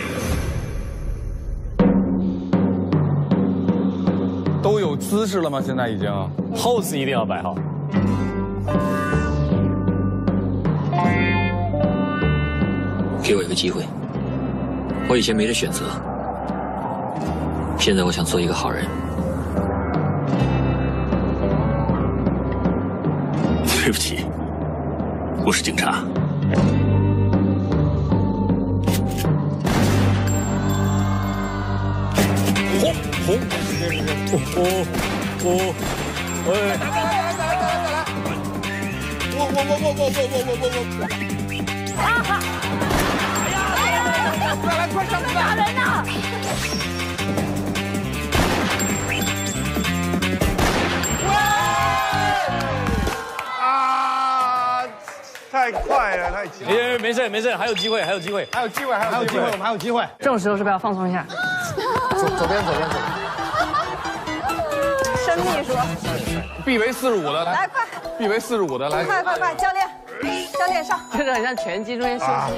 都有姿势了吗？现在已经 ，pose 一定要摆好。给我一个机会，我以前没得选择，现在我想做一个好人。对不起，我是警察。红。 哦，哎！来！我！啊哈！哎呀！来快上！打人呢！喂！啊！太快了，太急了！没事，还有机会，我们还有机会。这种时候是不是要放松一下？左边。 秘书，臂围45的来，快！臂围45的来，快！教练上，这个很像拳击中间休息嘛。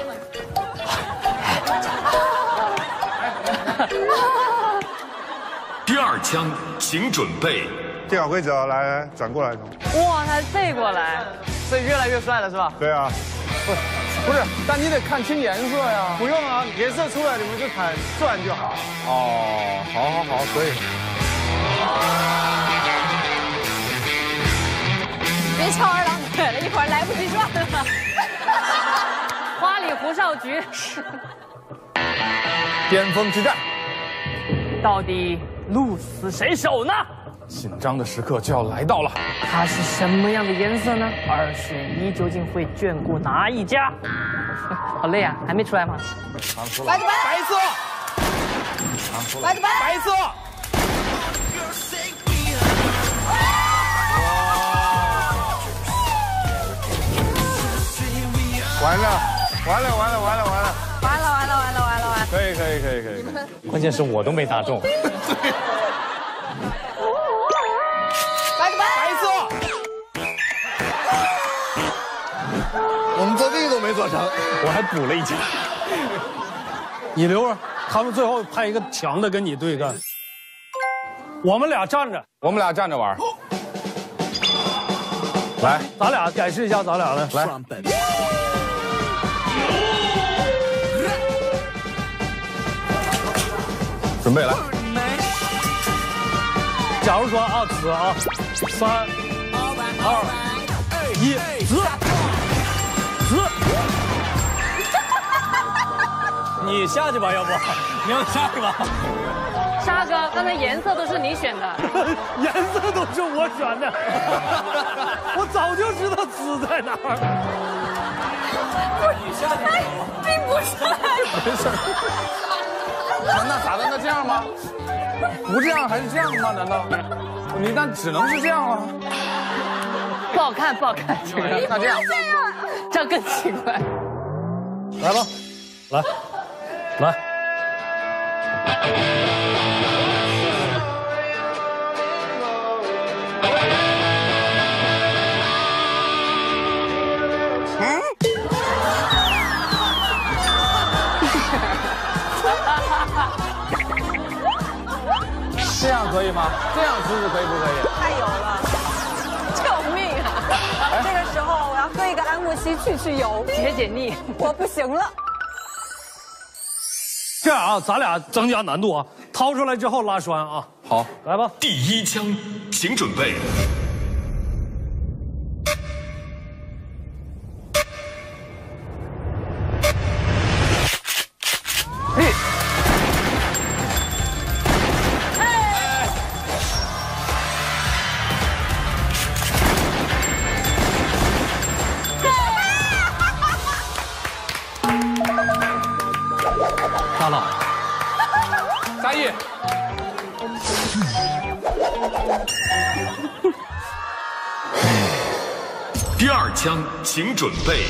第二枪，请准备。第二规则，来转过来。哇，他背过来，所以越来越帅了是吧？对啊，不是，但你得看清颜色呀。不用啊，颜色出来你们就砍转就好。哦，好，可以。 别翘二郎腿了，一会儿来不及转了。花里胡哨局，巅峰之战，到底鹿死谁手呢？紧张的时刻就要来到了。它是什么样的颜色呢？二选一，究竟会眷顾哪一家？好累啊，还没出来吗？白色，白色。 完了！可以！关键是我都没打中。白色，我们做这个都没做成，我还补了一枪。你留着，他们最后派一个强的跟你对干。我们俩站着玩。来，咱俩展示一下咱俩的来。 来准备来。假如说啊，此啊，3、2、1，子，你下去吧，要不你要下去吧。沙哥，刚才颜色都是你选的，颜色都是我选的，我早就知道紫在哪儿。你下去吧，并不是。没事。 那咋的？那这样吗？不这样还是这样吗？难道你那只能是这样了？不好看，不好看。那这样，这样更奇怪。来吧，来，来。嗯。 这样可以吗？这样姿势可以不可以？太油了，救命啊！哎、这个时候我要喝一个安慕希去去油，解解腻。我不行了。这样啊，咱俩增加难度啊，掏出来之后拉栓啊。好，来吧。第一枪，请准备。哎。 大佬，嘉义，第二枪，请准备。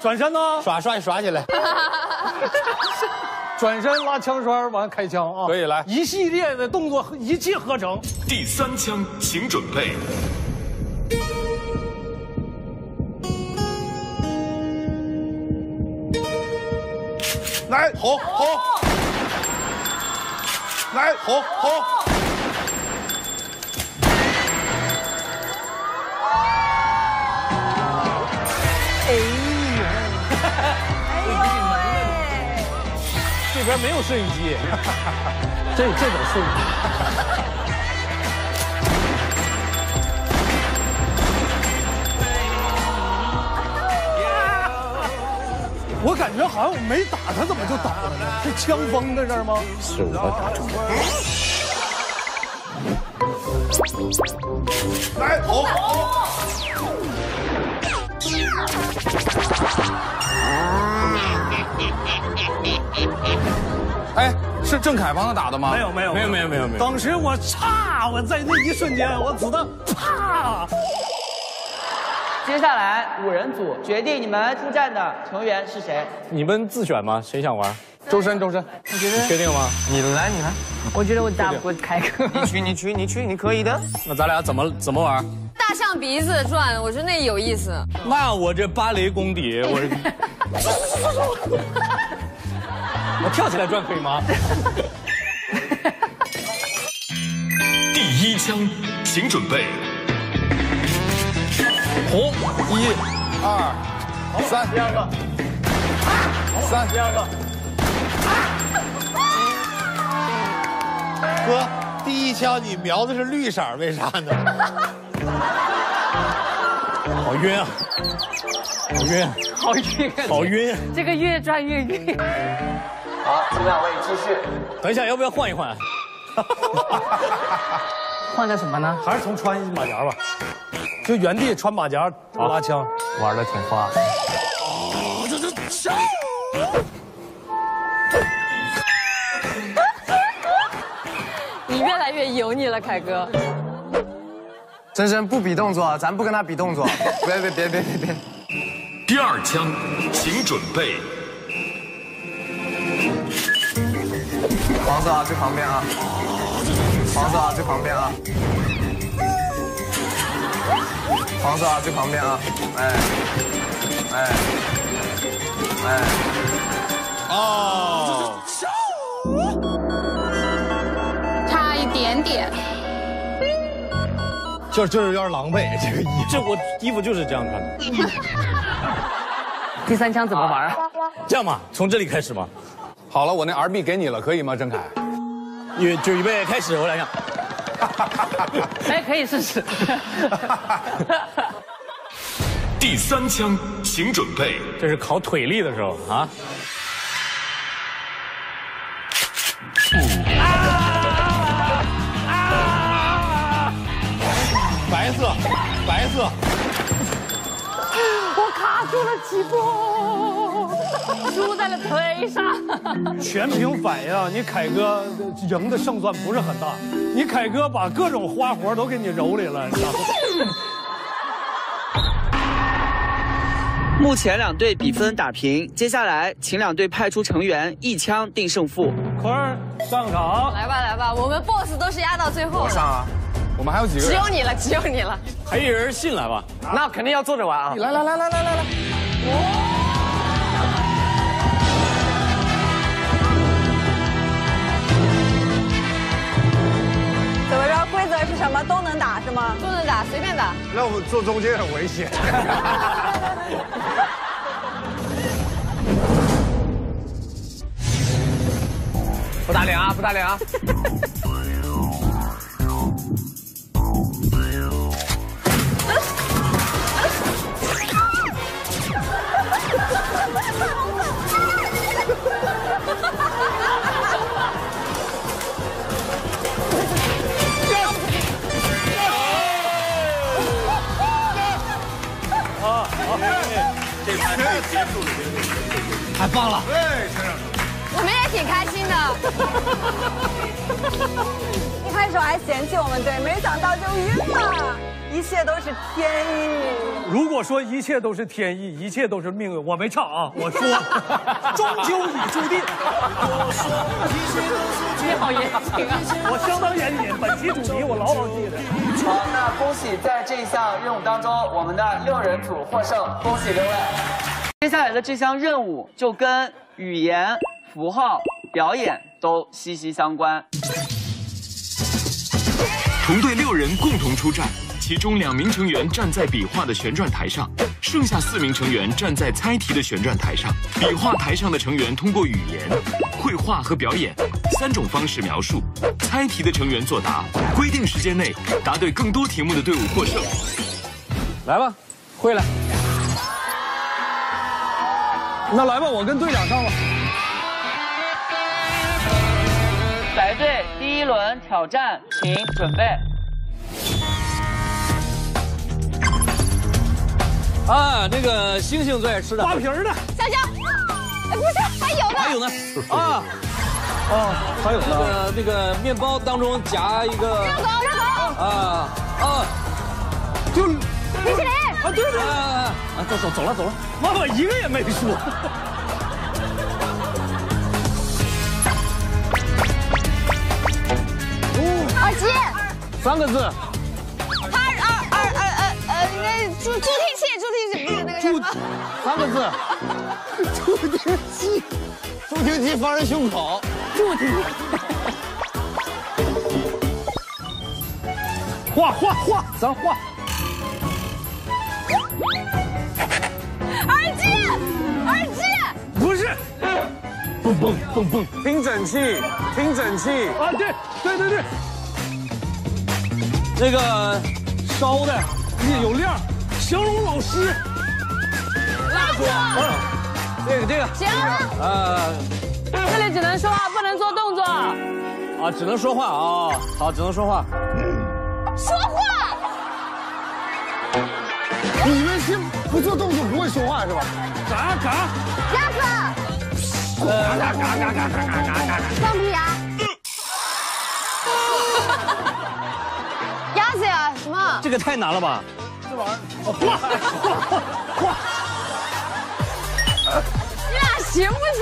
转身呢？耍起来。转身拉枪栓，完开枪啊！可以来一系列的动作，一气呵成。第三枪，请准备。来，吼！来，吼！ 这边没有摄影机，这种摄影我感觉好像我没打他，怎么就倒了呢？是枪崩在这儿吗？是我打中的。来，哎，是郑恺帮他打的吗？没有。当时我嚓，我在那一瞬间，我子弹啪。接下来5人组决定你们出战的成员是谁。你们自选吗？谁想玩？周深，你觉得？确定吗？你来。我觉得我打不过凯哥。你去，你可以的。那咱俩怎么玩？ 大象鼻子转，我说那有意思。那我这芭蕾功底，我跳起来转可以吗？第一枪，请准备。红，1、2、3，第二个，3，第二个。哥，第一枪你瞄的是绿色，为啥呢？ 好晕啊！好晕！这个越转越晕。好，请两位继续。等一下，要不要换一换？换个什么呢？还是从穿马甲吧，就原地穿马甲拉枪，玩的挺花。哦，你越来越油腻了，凯哥。 真不比动作，咱不跟他比动作。别！第二枪，请准备。黄色啊，最旁边啊。黄色啊，最旁边啊，哦，差一点点，就是有点狼狈，这个衣服，我衣服就是这样穿的。第三枪怎么玩啊？这样吧，从这里开始吧。好了，我那 RB 给你了，可以吗，郑恺？准备开始，我来一下。 哎，可以试试。第三枪，请准备。这是考腿力的时候啊！白色，白色。我卡住了起步，输在了腿上。全凭反应，你凯哥赢的胜算不是很大。 你凯哥把各种花活都给你揉里了，你知道吗？目前两队比分打平，接下来请两队派出成员一枪定胜负。坤儿上场，来吧来吧，我们 boss 都是压到最后了。上啊，我们还有几个人？只有你了，只有你了。还有人信来吧？啊、那肯定要坐着玩啊！来来来来来来来。哦 是什么都能打是吗？都能打，随便打。那我们坐中间很危险。不打脸啊！不打脸啊！太棒了！哎，先生，我们也挺开心的。一开始还嫌弃我们队，没想到就晕了。一切都是天意。如果说一切都是天意，一切都是命运，我没唱啊，我说，终究已注定。你好严谨啊！我相当严谨，本期主题我牢牢记得。好，那恭喜在这一项任务当中，我们的6人组获胜，恭喜各位。 接下来的这项任务就跟语言、符号、表演都息息相关。同队6人共同出战，其中2名成员站在笔画的旋转台上，剩下4名成员站在猜题的旋转台上。笔画台上的成员通过语言、绘画和表演3种方式描述，猜题的成员作答。规定时间内答对更多题目的队伍获胜。来吧，会了。 那来吧，我跟队长上吧。白队第1轮挑战，请准备。啊，那个星星最爱吃的花瓶的香蕉，哎，不是，还有呢，还有呢，啊，哦，还有呢，那个面包当中夹一个热狗，啊，就冰淇淋。 啊，对对啊，走了走了，妈妈一个也没输。耳机，3个字。助听器不是那个什么？3个字。助听器放在胸口。助听。画，咱画。 耳机，不是，蹦，听诊器啊，对，那个烧的有亮，形容老师，蜡烛，这个行了，这里只能说话，不能做动作，啊，只能说话啊，好，只能说话，说话。 你们是不做动作不会说话是吧？嘎。鸭子。嘎。橡皮鸭。鸭子呀，什么？这个太难了吧？这玩意儿。画。你俩行不行？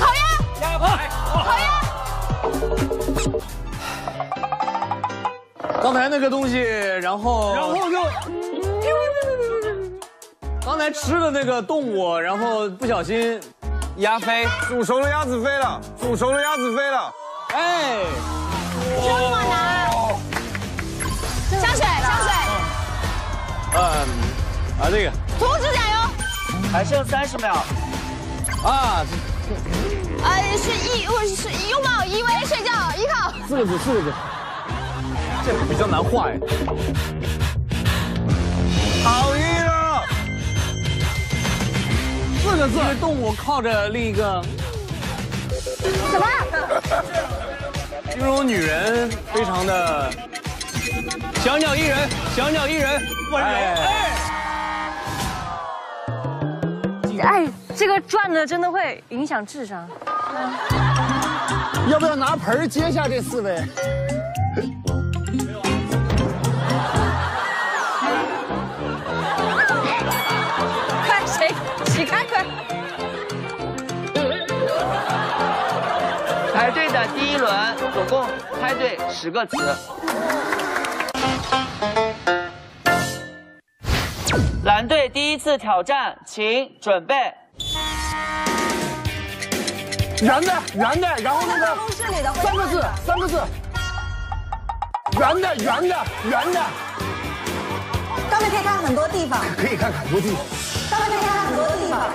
烤鸭。鸭排。烤鸭。刚才那个东西，然后就，刚才吃的那个动物，然后不小心，鸭飞，煮熟了鸭子飞了，煮熟了鸭子飞了，哎，这么难？香水，香水，这个，涂指甲油，还剩30秒，啊。 是依，我是拥抱，依偎，睡觉，依靠。4个字，这比较难画哎。好晕啊！4个字，一个动物靠着另一个。什么？这种女人非常的小鸟依人，小鸟依人，温柔。哎，这个转的真的会影响智商。 要不要拿盆接下这4位？快，谁看快？排队的第一轮，总共猜对10个词。蓝队第一次挑战，请准备。 圆的，然后那个3个字，圆的。刚才可以看很多地方，可以看很多地方。刚才可以看很多地方。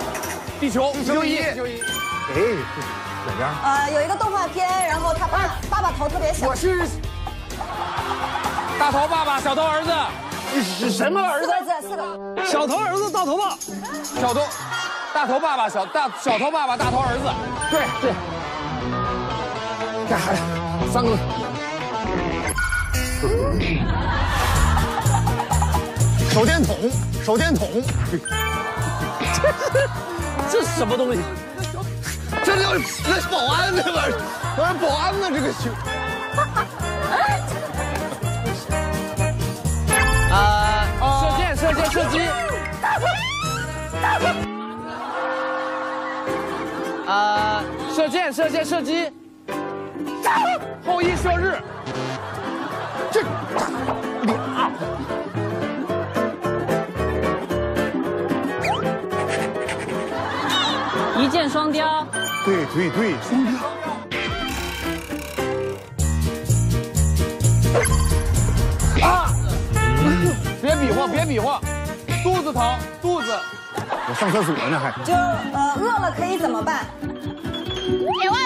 地球仪。哎，哪边？有一个动画片，然后他爸爸头特别小。我是大头爸爸，小头儿子。是什么儿子？4个字。小头儿子，大头爸。小头。 大头爸爸，小头爸爸，大头儿子，对，干啥呀？3个字。手电筒，这是什么东西？这叫那是保安那玩意儿，那是保安呢这个球。射击。大头。 射击，后羿射日，这俩，一箭双雕，对，双雕，别比划，肚子疼。 我上厕所呢，还就饿了可以怎么办？点外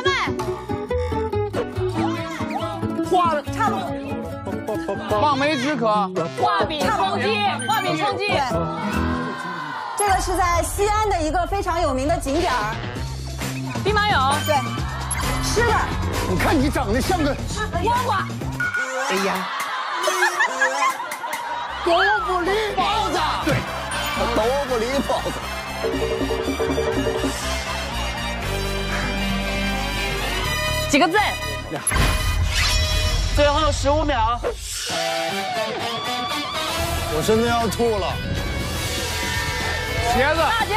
卖，画了差不多，望梅止渴，画饼充饥。这个是在西安的一个非常有名的景点儿，兵马俑。对，吃的。你看你长得像个倭瓜。哎呀，狗不理包子。对。 萝卜梨包子，几个字？最后15秒。我真的要吐了。茄子，辣椒，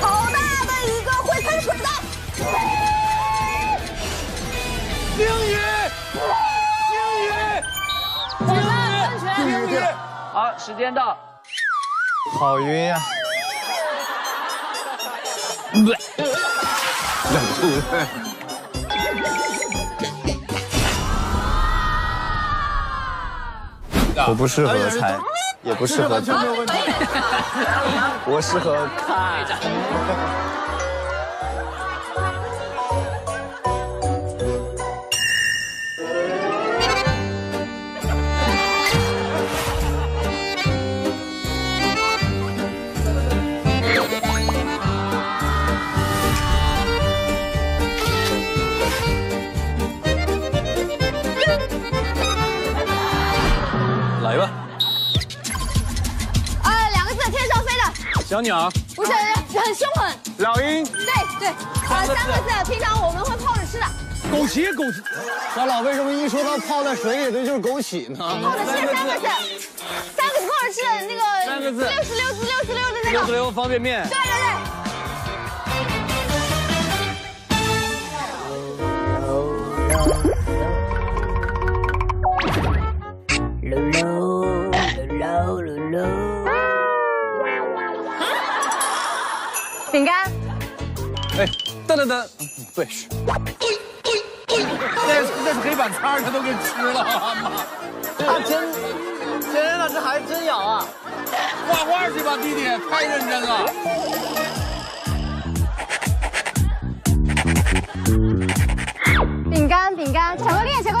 好大的一个会喷水的。鲸鱼。 好，时间到。好晕呀！我不适合猜，也不适合听。我适合看。小鸟不是很凶狠，老鹰对，3个字，平常我们会泡着吃的。枸杞，我老为什么一说它泡在水里的就是枸杞呢？泡着吃3个字，泡着吃的那个3个字，66的那个66方便面。对。饼干。哎，噔噔噔，不对，是。那是黑板擦，他都给吃了，妈！他真的，这孩子真咬啊！画画去吧，弟弟，太认真了。饼干，巧克力，再来。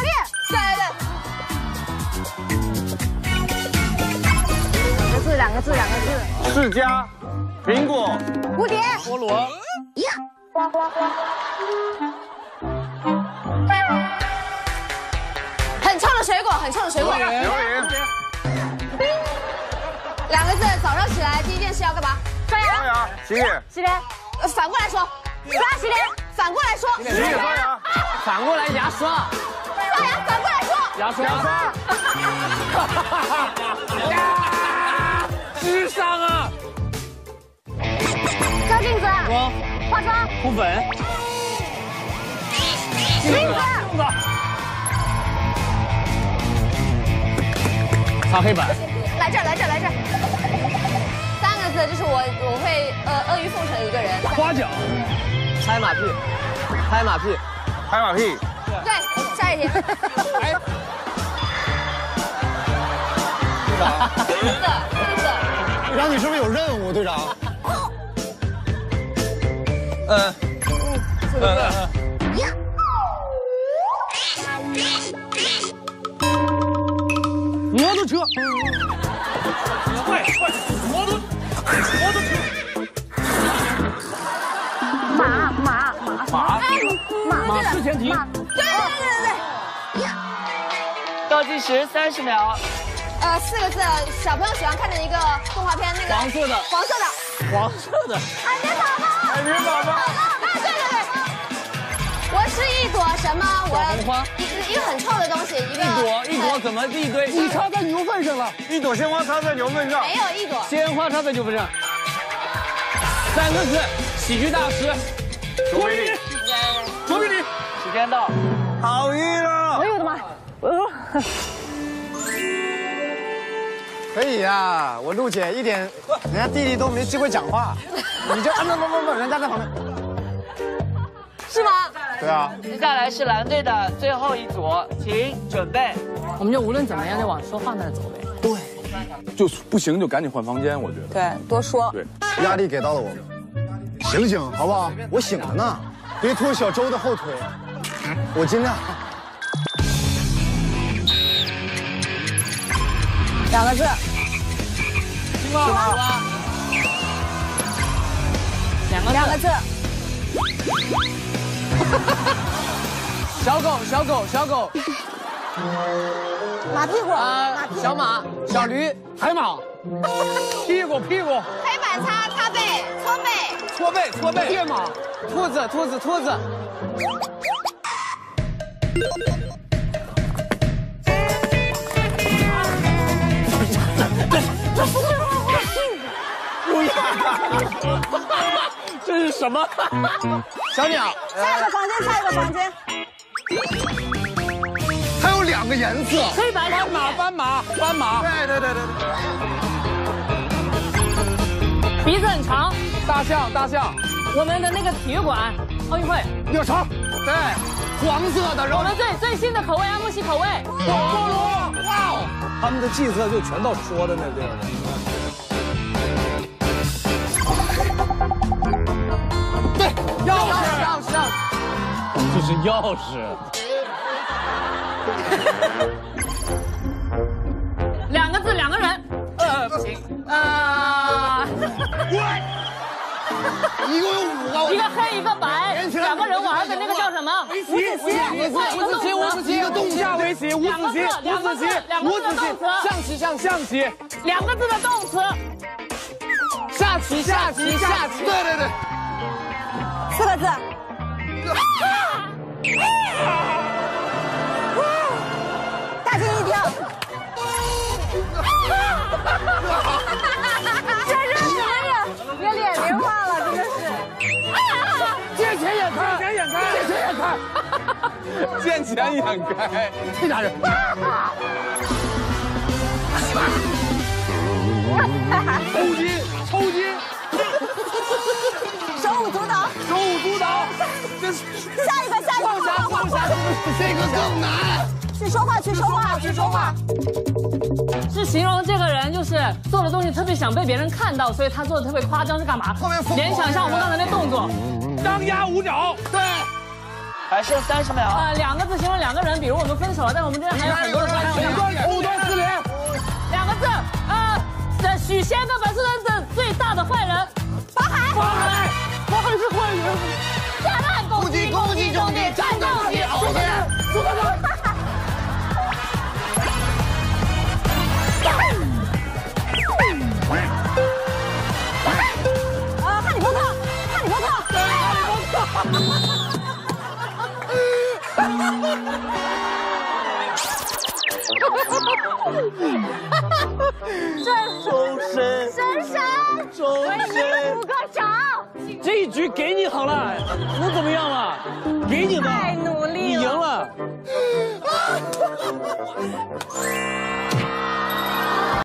两个字。释迦，苹果，蝴蝶，菠萝。呀，很臭的水果。榴莲。两个字，早上起来第一件事要干嘛？刷牙。洗脸。反过来说，刷洗脸。反过来说，洗脸刷牙。反过来牙刷。刷牙反过来说，牙刷。智商啊！照镜子，化妆，涂粉，镜子，擦黑板，来这儿，三个字，这是我会阿谀奉承一个人，夸奖，拍马屁，对，下一题。队长，你是不是有任务？队长，摩托车，快，摩托车，马，四前提，对，倒计时30秒。四个字，小朋友喜欢看的一个动画片，那个黄色的。海绵宝宝。对。我是一朵什么？一个很臭的东西，一个。一朵怎么一堆？你插在牛粪上了。一朵鲜花插在牛粪上。没有一朵。鲜花插在牛粪上。三个字，喜剧大师。卓别林。时间到。好运啊！哎呦我的妈！可以呀，我陆姐一点，人家弟弟都没机会讲话，你就不，人家在旁边，是吗？对啊。接下来是蓝队的最后一组，请准备。我们就无论怎么样就往说话那走呗。对，就不行就赶紧换房间，我觉得。对，多说。对，压力给到了我们，醒好不好？我醒了呢，别拖小周的后腿，我尽量。两个字，青蛙，两个字，小狗，马屁股，小马，小驴，海马，屁股，黑板擦背，搓背，电马，兔子，这是什么？小鸟。下一个房间。它有两个颜色。黑白斑马。对。鼻子很长。大象。我们的那个体育馆，奥运会。鸟巢。对。黄色的。我们最新的口味，安慕希口味。菠萝。哇哦。他们的计策就全到说的那地方了。钥匙，这是钥匙。两个字，两个人。不行。一共有5个。一个黑，一个白，两个人玩的那个叫什么？吴子棋。一个动下围棋，吴子棋。象棋。两个字的动词。下棋。对。4个字。大惊一跳。这是别脸龄化了，真的是。见钱眼开。这啥人？抽筋。手舞足蹈，手舞足蹈。这下一个，下一个，换啥？这个更难。去说话，去说话，去说话。是形容这个人就是做的东西特别想被别人看到，所以他做的特别夸张，是干嘛？后面联想一下我们刚才那动作，张牙舞爪。对。还剩30秒。两个字形容两个人，比如我们分手了，但我们这边还有很多的关系。藕断丝连。两个字，许仙跟白素贞的最大的坏人，法海是坏人。下蛋公鸡兄弟战斗机偶像，苏大哥。周深，鼓个掌！这一局给你好了，能怎么样了？给你吧。